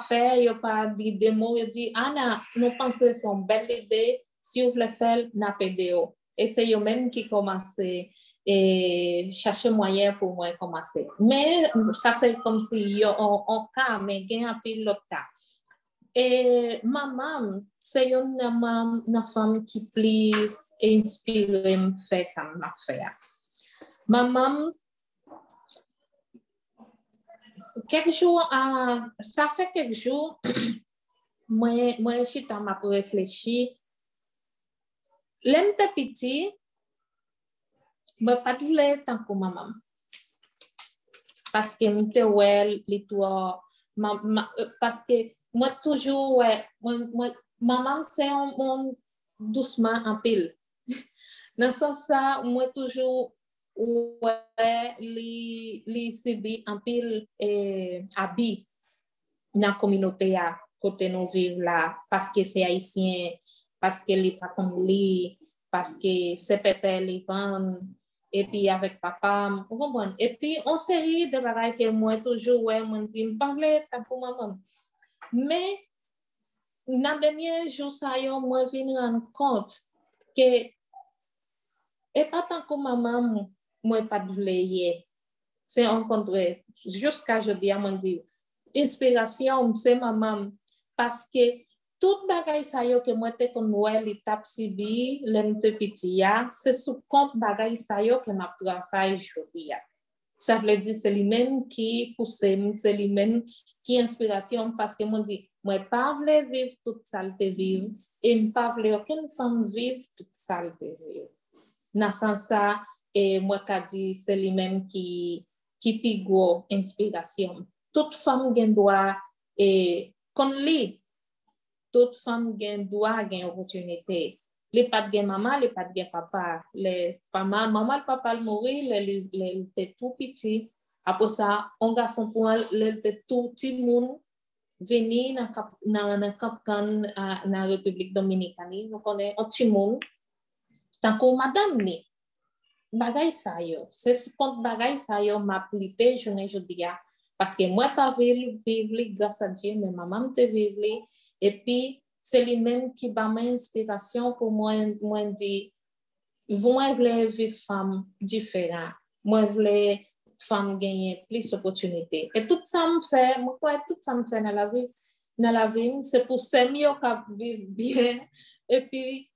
di demo, yo di, Ana, nous pensons c'est une belle idée, si vous voulez faire, n'a pas d'idée. Et c'est eux-mêmes qui commencent et chercher moyen pour moi commencer. Mais ça c'est comme si yo en cas, mais il y a un peu l'autre cas. Et maman, c'est une femme qui plus inspire me faire ça, m'a fait. Maman, ça fait quelques jours, moi je suis en train de réfléchir. L'aime petit, je ne pas voulais tant que maman. Parce que moi toujours, maman c'est un monde doucement en pile. Dans ce sens, moi toujours, ouais, les subit en pile habits dans la communauté à côté nous vivre là parce que c'est haïtien, parce que les pas comme lui, parce que c'est pépé les vendre et puis avec papa, vous comprenez? Et puis on série de bagages que moi toujours ouais moi dit me parler tant pour maman. Mais dans dernier jour ça yo moi venir en compte que et pas tant que maman moi pas douler c'est rencontré jusqu'à aujourd'hui à mon dire inspiration c'est maman parce que toute bagaille ça yo que moi te connais l'étape sibi l'aime te pitia c'est sous compte bagaille ça yo que m'a travail aujourd'hui ça veut dire c'est lui-même qui pousse c'est lui-même qui inspiration parce que moi dit moi pas voulais vivre toute saleté vivre et pas voulais aucune femme vivre toute saleté vivre dans sens ça. Et moi, c'est lui-même qui pigo inspiration. Toute femme gagne droit et qu'on lit. Toute femme gagne droit, gagne opportunité. Les pas de maman, les pas de papa. Les maman, le papa le mourir, les était tout petit. Après ça, on garçon pour les était tout petit monde venir dans la République dominicaine. Donc on est un petit monde. Tant que madame ni. Bagay sa yo, c'est ce compte bagay sa yo m'appliquer journée aujourd'hui parce que moi pas vivre grâce à Dieu mais maman te vivre et puis c'est lui-même qui m'a inspiration pour moi dire moi voulais vivre femme différente, moi voulais femme gagner plus d'opportunités et tout ça me fait moi quoi tout ça me fait dans la vie c'est pour ça mieux qu'à vivre bien et puis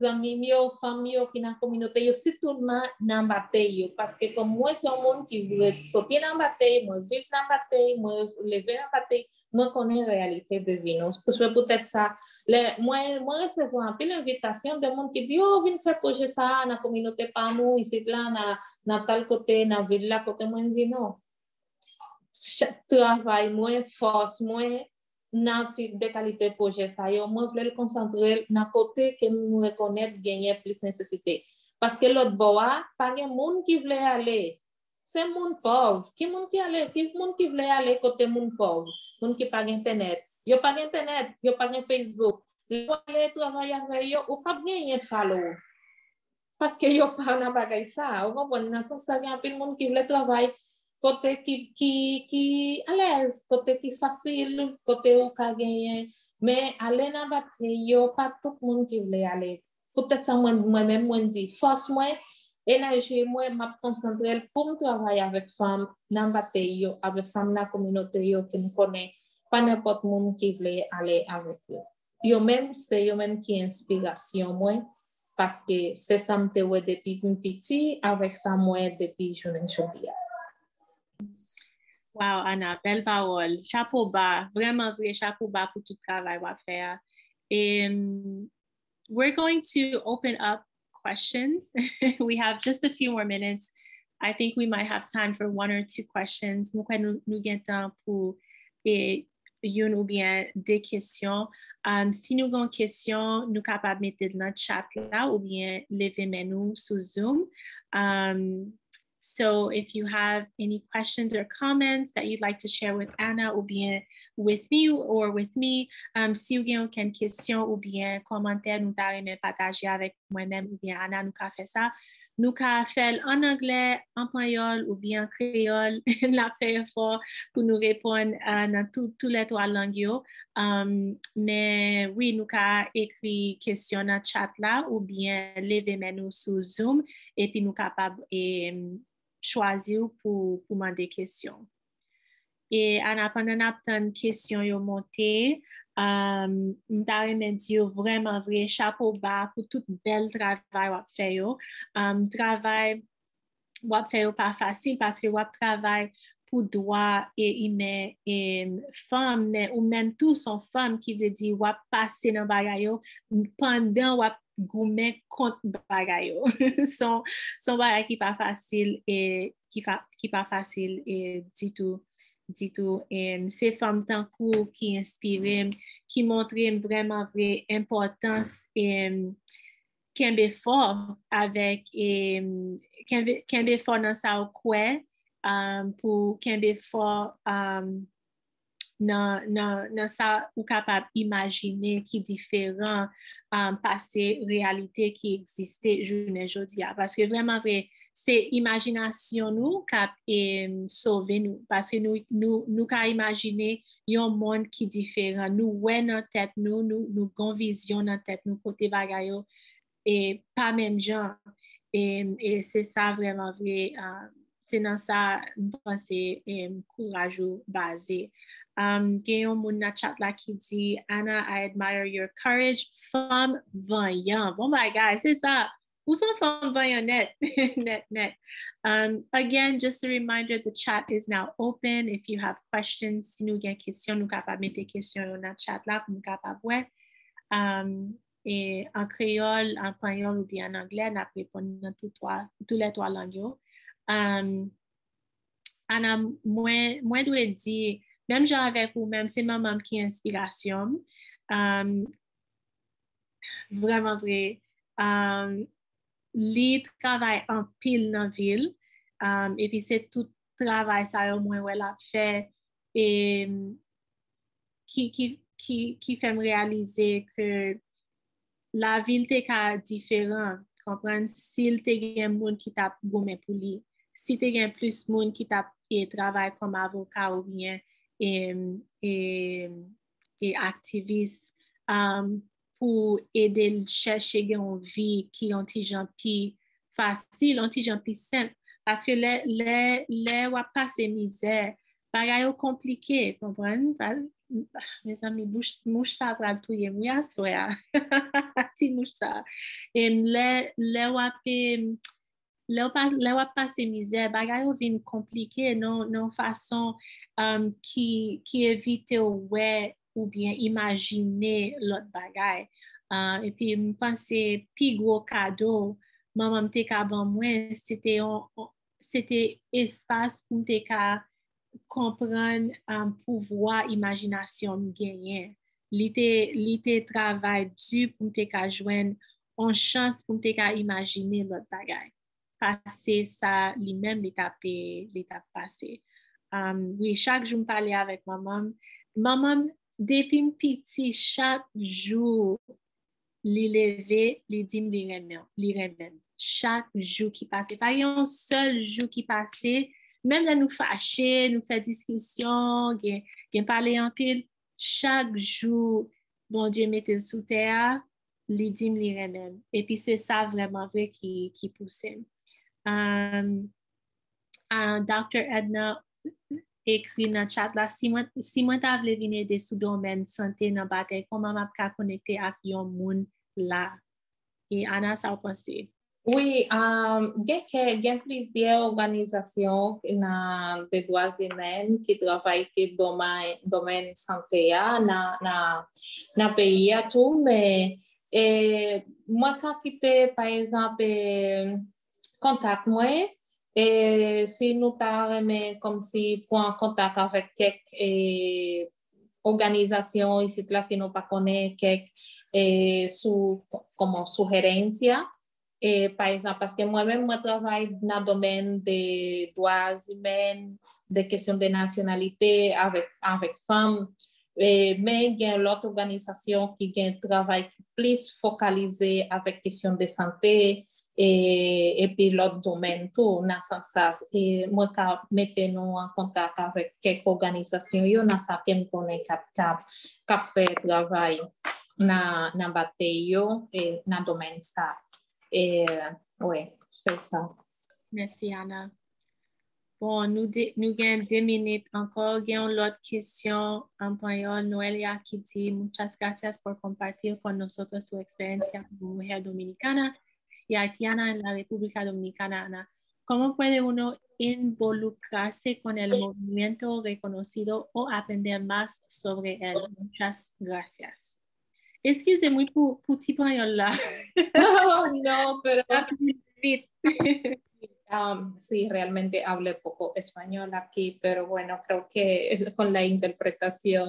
amis, famille, qui dans la communauté, yo si tout le monde dans la bataille, parce que comme moi, c'est un monde qui veut sortir dans la bataille, moi vivre dans la bataille, moi lever dans la bataille, moi connais la réalité de vie. Peut-être ça. Moi recevoir un peu l'invitation de monde qui dit oh viens faire projet ça dans la communauté par nous ici là dans tel côté dans ville là côté moi dis non. Travail moins force moins nan type de qualité projet ça yo moi voulais le concentrer dans côté que nous reconnaître gagner plus nécessité parce que l'autre bois pas gen monde qui voulait aller c'est monde pauvre qui voulait aller côté monde pauvre monde qui pas internet yo pas gen Facebook pour aller travailler avec yo ou pas gagner follow parce que yo pas na bagay ça on bon nan sens ça gen plein monde qui voulait travailler côté qui à l'aise, côté qui facile, côté où qu'a gagné, mais aller dans la bataille, yo pas tout le monde qui veut aller. Peut-être ça moi-même moi dit force moi, énergie moi m'a concentrer pour me travailler avec femme dans la bataille yo, avec femme dans la communauté yo qui me connaît, pas n'importe monde qui veut aller avec yo. yo même c'est yo même qui inspiration moi parce que c'est ça me ouais depuis une petite avec ça moi depuis jeune chambia. Wow, Ana, belle parole. Chapeau bas, vraiment vrai chapeau bas pour tout travail à faire. And we're going to open up questions. We have just a few more minutes. I think we might have time for one or two questions. Une ou bien des questions. Si nous avons des questions, nous sommes capables de mettre dans le chat là ou bien lever menu sur Zoom. So if you have any questions or comments that you'd like to share with Ana ou bien with me or with me, si vous avez une question ou bien commentaire, nous allons partager avec moi-même ou bien Ana, nous allons faire ça. Nous allons faire en anglais, en panyol ou bien en créole, la paix fort pour nous répondre dans toutes les trois langues. Mais oui, nous allons écrire question dans le chat là ou bien lever menu sur Zoom et puis nous sommes capables de choisir pour demander des questions. Et Ana, pendant que question yo monté, m'aimerais dire vraiment vrai chapeau bas pour tout bel travail wap fait yo. Travail wap fait yo pas facile parce que wap travail pour droit et femme mais ou même tous sont femmes qui veut dire wap passer dans bagay yo pendant wap goumen contre bagay yo. Son bagay qui pas facile et qui pas facile et du tout. Ces femmes tant court qui inspirent, qui montrent vraiment vraie importance et qu'un effort avec et qu'un effort dans sa quoi pour qu'un effort dans ça ou capable imaginer qui différent passé réalité qui existait aujourd'hui parce que vraiment vrai c'est imagination nous qui sauver nous parce que nous ca imaginer un monde qui différent nous ouais dans tête nous gon vision dans tête nous côté bagay yo et pas même genre et c'est ça vraiment vrai c'est dans ça penser courageux basé. Gayon moun na chat la ki di, Ana, I admire your courage. Femme vaillant. Oh my God, c'est ça. Ou son femme vaillant net? net. Again, just a reminder, the chat is now open. If you have questions, si nou gen question, nou kapab mette question yo nan chat la, pou nou kapab wè. Et en créole, en panyol ou bien en anglais, na prepon nan tout les trois langues yo. Ana, mwen dwe di, même genre avec vous-même, c'est maman qui est inspiration. Vraiment vrai. Li travaille en pile dans la ville. Et puis c'est tout travail, ça au moins, elle a fait. Et qui fait me réaliser que la ville est différente. Comprendre s'il y a un monde qui tape gommé pour lui. Si il y a plus de monde qui tape et travaille comme avocat ou bien. Et activistes pour aider chercher une vie qui est facile, simple, parce que les wap passe misère, bagay compliqué, comprenez? Mes amis, mouche ça pral touye mouya soya, ti mouche ça. Et les wap passe misère, bagay vin compliqué non façon qui évite ou bien imaginer l'autre bagay. Et puis, je pense que le plus gros cadeau, maman te ka ban mwen, c'était espace pour te ka comprendre pouvoir imagination gagner. L'ité travail dur pour te ka joindre en chance pour te ka imaginer l'autre bagay. Passer ça lui-même l'étape passée. Oui, chaque jour, je parlais avec maman. Maman, depuis petit, chaque jour, li levé, li dim li remen. Chaque jour qui passait, pas un seul jour qui passait, même là nous fâcher, nous faire discussion, parler en pile, chaque jour, bon Dieu mettait le sous terre, li dim li remen. Et puis c'est ça vraiment vrai qui poussait. Dr. Edna écrit dans le chat là, si moi ta vle vini de sous domaine santé dans bataille, comment m'a ka connecter avec yon moun là? Et Ana, ça vous pensez? Oui, il y a plusieurs organisations de droits humains qui travaillent dans le domaine santé dans le pays, tout, mais moi, quand j'étais, par exemple, contact, moi, et si nous parlons comme si pour en contact avec quelques organisations, ici, là, si nous ne connaissons pas quelques sugerencias. Par exemple, parce que moi-même, moi travaille dans le domaine des droits humains, des questions de nationalité avec femmes, mais il y a l'autre organisation qui a un travail plus focalisé avec questions de santé et puis l'autre domaine tout, dans ce sens. Et moi, je mets nous en contact avec quelques organisations, il y en a certaines qui fait travail dans le bataille et dans le domaine ça. Oui, c'est ça. Merci, Ana. Bon, nous avons 2 minutes encore. Nous avons l'autre question en español. Noelia qui dit: muchas gracias por compartir con nosotros su experiencia como mujer dominicana y haitiana en la República Dominicana. Ana, ¿cómo puede uno involucrarse con el movimiento reconocido o aprender más sobre él? Muchas gracias. Excusez-moi pour petit payon là. Oh, no, pero sí, realmente hablé poco español aquí, pero bueno, creo que con la interpretación.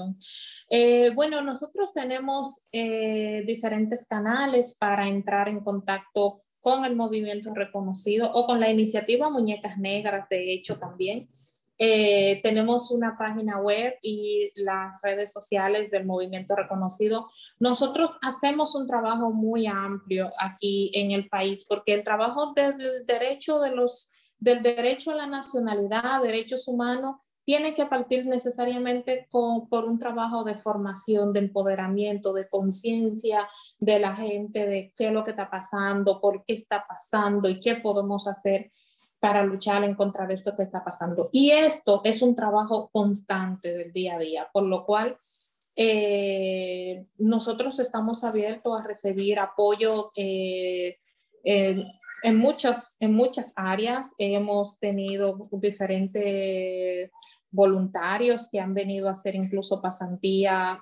Bueno, nosotros tenemos diferentes canales para entrar en contacto con el movimiento reconocido o con la iniciativa Muñecas Negras, de hecho, también. Tenemos una página web y las redes sociales del movimiento reconocido. Nosotros hacemos un trabajo muy amplio aquí en el país, porque el trabajo del derecho a la nacionalidad, derechos humanos, tiene que partir necesariamente por un trabajo de formación, de empoderamiento, de conciencia de la gente, de qué es lo que está pasando, por qué está pasando y qué podemos hacer para luchar en contra de esto que está pasando. Y esto es un trabajo constante del día a día, por lo cual nosotros estamos abiertos a recibir apoyo en muchas áreas. Hemos tenido diferentes voluntarios que han venido a hacer incluso pasantía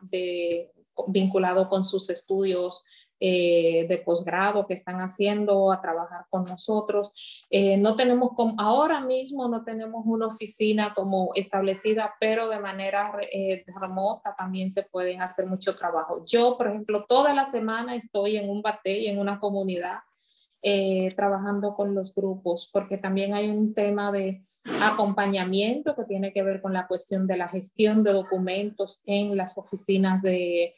vinculado con sus estudios de posgrado que están haciendo a trabajar con nosotros. No tenemos ahora mismo no tenemos una oficina como establecida, pero de manera remota también se pueden hacer mucho trabajo. Yo, por ejemplo, toda la semana estoy en un batey, en una comunidad, trabajando con los grupos, porque también hay un tema de acompañamiento que tiene que ver con la cuestión de la gestión de documentos en las oficinas del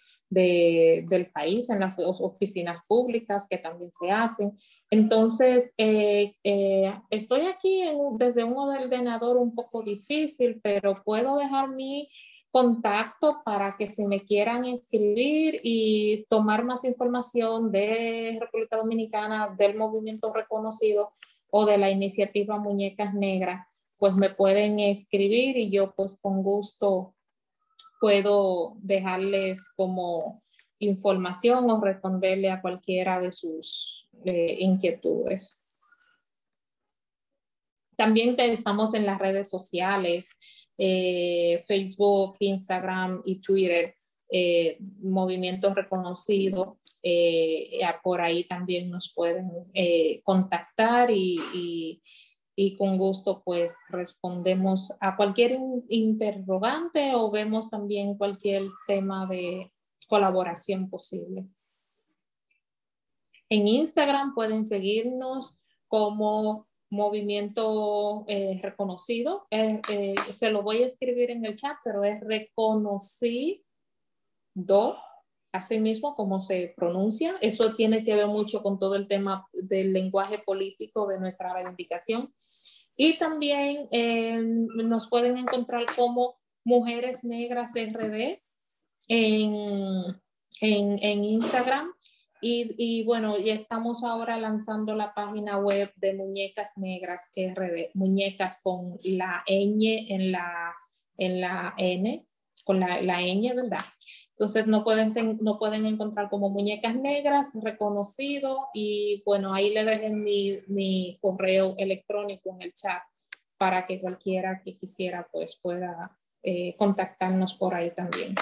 país, en las oficinas públicas que también se hacen. Entonces, estoy aquí desde un ordenador un poco difícil, pero puedo dejar mi contacto para que si me quieran inscribir y tomar más información de República Dominicana, del movimiento reconocido o de la iniciativa Muñecas Negras, pues me pueden escribir y yo pues con gusto puedo dejarles como información o responderle a cualquiera de sus inquietudes. También estamos en las redes sociales, Facebook, Instagram y Twitter, Movimiento Reconocido. Por ahí también nos pueden contactar y con gusto pues respondemos a cualquier interrogante o vemos también cualquier tema de colaboración posible. En Instagram pueden seguirnos como Movimiento Reconocido. Se lo voy a escribir en el chat, pero es reconocido, así mismo como se pronuncia. Eso tiene que ver mucho con todo el tema del lenguaje político de nuestra reivindicación. Y también nos pueden encontrar como Mujeres Negras RD en Instagram. Y bueno, ya estamos ahora lanzando la página web de Muñecas Negras RD. Muñecas con la ñ en la en la N, con la ñ, ¿verdad? Entonces no pueden encontrar como Muñecas Negras, Reconocido, y bueno, ahí le dejen mi correo electrónico en el chat para que cualquiera que quisiera pues pueda contactarnos por ahí también.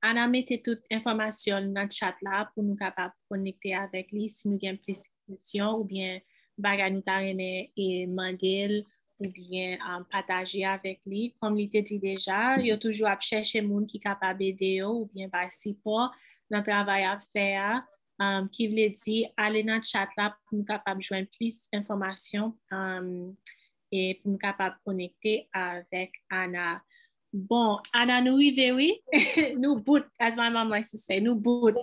Ana, mete toda información en el chat là pour nous capable connecter avec lui si nous gain plus questions ou bien baganita et mandel ou bien partager avec lui. Comme il te dit déjà, il y a toujours à chercher monde qui capable d'aider ou bien par support dans travail à faire, qui veut dire aller dans le chat là pour nous capable joindre plus information et pour nous capable connecter avec Ana. Bon, Ana, nous arrivons, oui. Nous boot, as my mom likes to say, nous boot.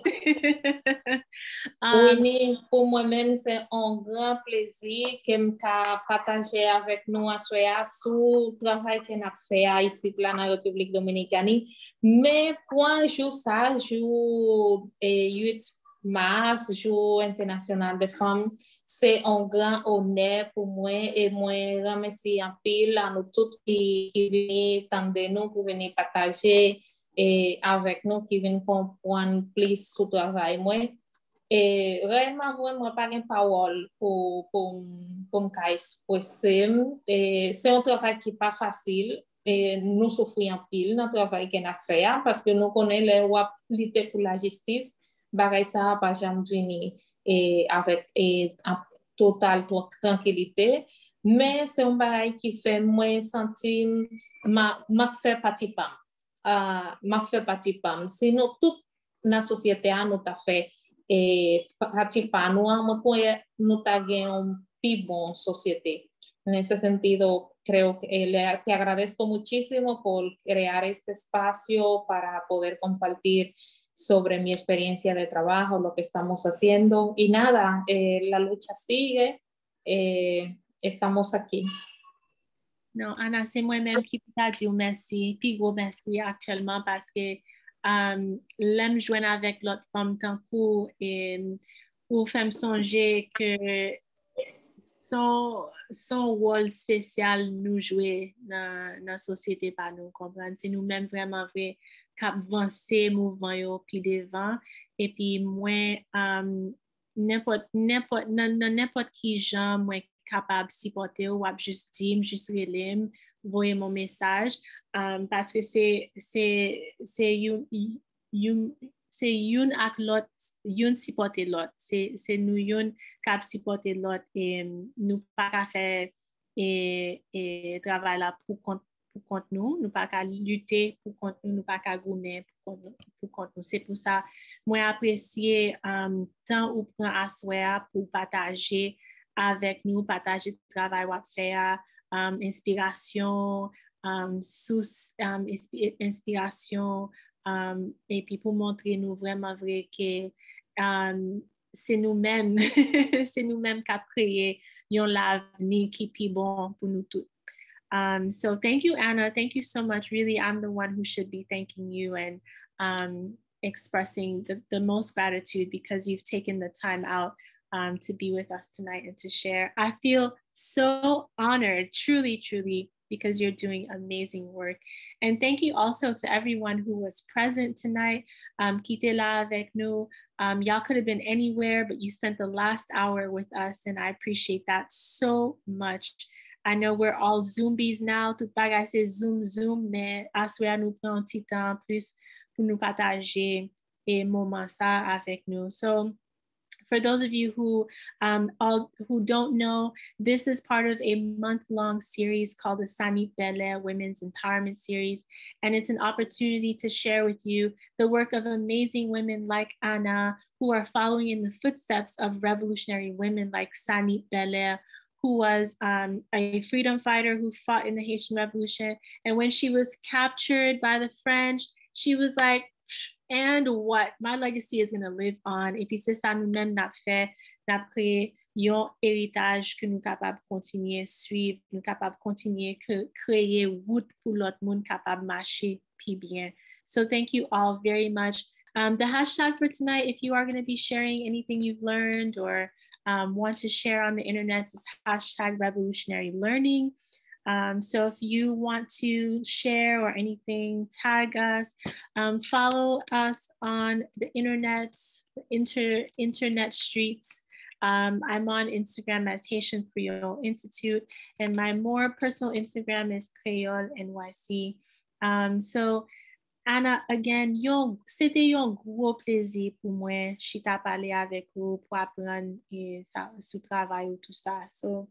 Winnie, pour moi-même, c'est un grand plaisir que me partager avec nous à Soya sur le travail que nous faisons ici dans la République Dominicaine. Mais point jour ça, jour 8 mars, jour international des femmes, c'est un grand honneur pour moi et moi remercie en pile à nous tous qui viennent tant de nous pour venir partager et avec nous qui viennent comprendre plus ce travail moi et vraiment vraiment pas de parole pour c'est un travail qui pas facile et nous souffrons en pile dans travail qu'on a fait parce que nous connaissons les luttes pour la justice bagay ça pas jamais venir et avec totale tranquillité, mais c'est un bagay qui fait moins sentir m'a fait partie pam sinon toute la société a nous ta fait et partie pam nous ta gain un pi bon société. En ese sentido creo que te agradezco muchísimo por crear este espacio para poder compartir sobre mi experiencia de trabajo, lo que estamos haciendo. Y nada, la lucha sigue, estamos aquí. No, Ana, c'est moi-même qui t'a dit merci, puis gros merci actuellement parce que l'aime joindre avec l'autre femme tant coup et pour faire me songer que son rôle spécial nous jouer dans la société par nous comprendre. C'est nous-mêmes vraiment vrai cap avancer mouvement yo puis devant et puis moi n'importe qui gens moi capable supporter ou juste relem voyer mon message parce que c'est une ak l'autre une supporter l'autre c'est nous une cap supporter l'autre et nous pas faire et travail là pour contre nous pas qu'à lutter pour contre nous pas qu'à goumer pour contre nous c'est pour ça moi apprécier temps ou prend à soir pour partager avec nous partager travail ou faire inspiration source inspiration et puis pour montrer nous vraiment vrai que c'est nous-mêmes qui a créé l'avenir qui est bon pour nous tous. So thank you, Ana. Thank you so much. Really, I'm the one who should be thanking you and expressing the most gratitude because you've taken the time out to be with us tonight and to share. I feel so honored, truly, truly, because you're doing amazing work. And thank you also to everyone who was present tonight. Qui était là avec nous. Y'all could have been anywhere, but you spent the last hour with us, and I appreciate that so much. I know we're all Zombies now. Tout bagay c'est Zoom, mais aswe nous prend un petit temps plus pour nous partager et moment ça avec nous. So, for those of you who don't know, this is part of a month-long series called the Sanit Bèlè Women's Empowerment Series, and it's an opportunity to share with you the work of amazing women like Ana, who are following in the footsteps of revolutionary women like Sanit Bèlè, who was a freedom fighter who fought in the Haitian Revolution. And when she was captured by the French, she was like, and what? My legacy is gonna live on. Et puis c'est ça nous-mêmes n'a fait, n'a créé un héritage que nous capables continuer suivre, nous capables continuer que créer route pour l'autre monde capable marcher puis bien. So thank you all very much. The hashtag for tonight, if you are gonna be sharing anything you've learned or want to share on the internet is #revolutionarylearning. So if you want to share or anything, tag us, follow us on the internet, internet streets. I'm on Instagram as Haitian Creole Institute, and my more personal Instagram is Kreyòl NYC. So Ana, again, c'était un gros plaisir pour moi, chita parler avec vous pour apprendre et ça, sous travail ou tout ça. So,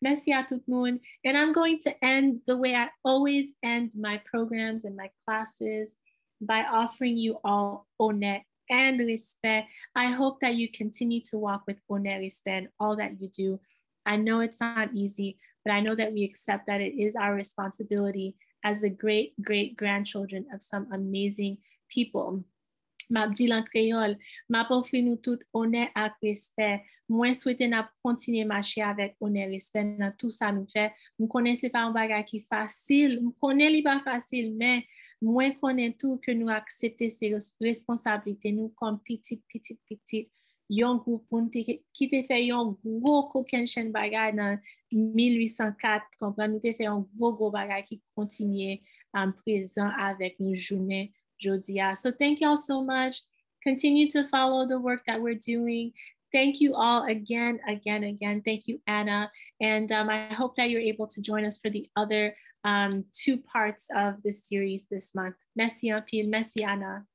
merci à tout le monde. And I'm going to end the way I always end my programs and my classes by offering you all honnête and respect. I hope that you continue to walk with honnête respect in all that you do. I know it's not easy, but I know that we accept that it is our responsibility as the great-great-grandchildren of some amazing people. M'abdi lan Kreyòl, m'ap ofri nou tout honneur ak respect. Mwen souhaite n'ap kontinye mache avèk honneur respect nan tout sa nou fè. Mwen konnen se pa yon bagay ki fasil, mwen konnen li pa fasil, men mwen konnen tout ke nou aksepte se responsabilite nou kom pitit. Yon group qui te fait yon gros coquin chen bagay dans 1804, comprend nous te fait un gros bagay qui continue en présent avec nous journée jodia. So thank you all so much. Continue to follow the work that we're doing. Thank you all again. Thank you, Ana. And I hope that you're able to join us for the other two parts of this series this month. Merci en pile. Merci, Ana.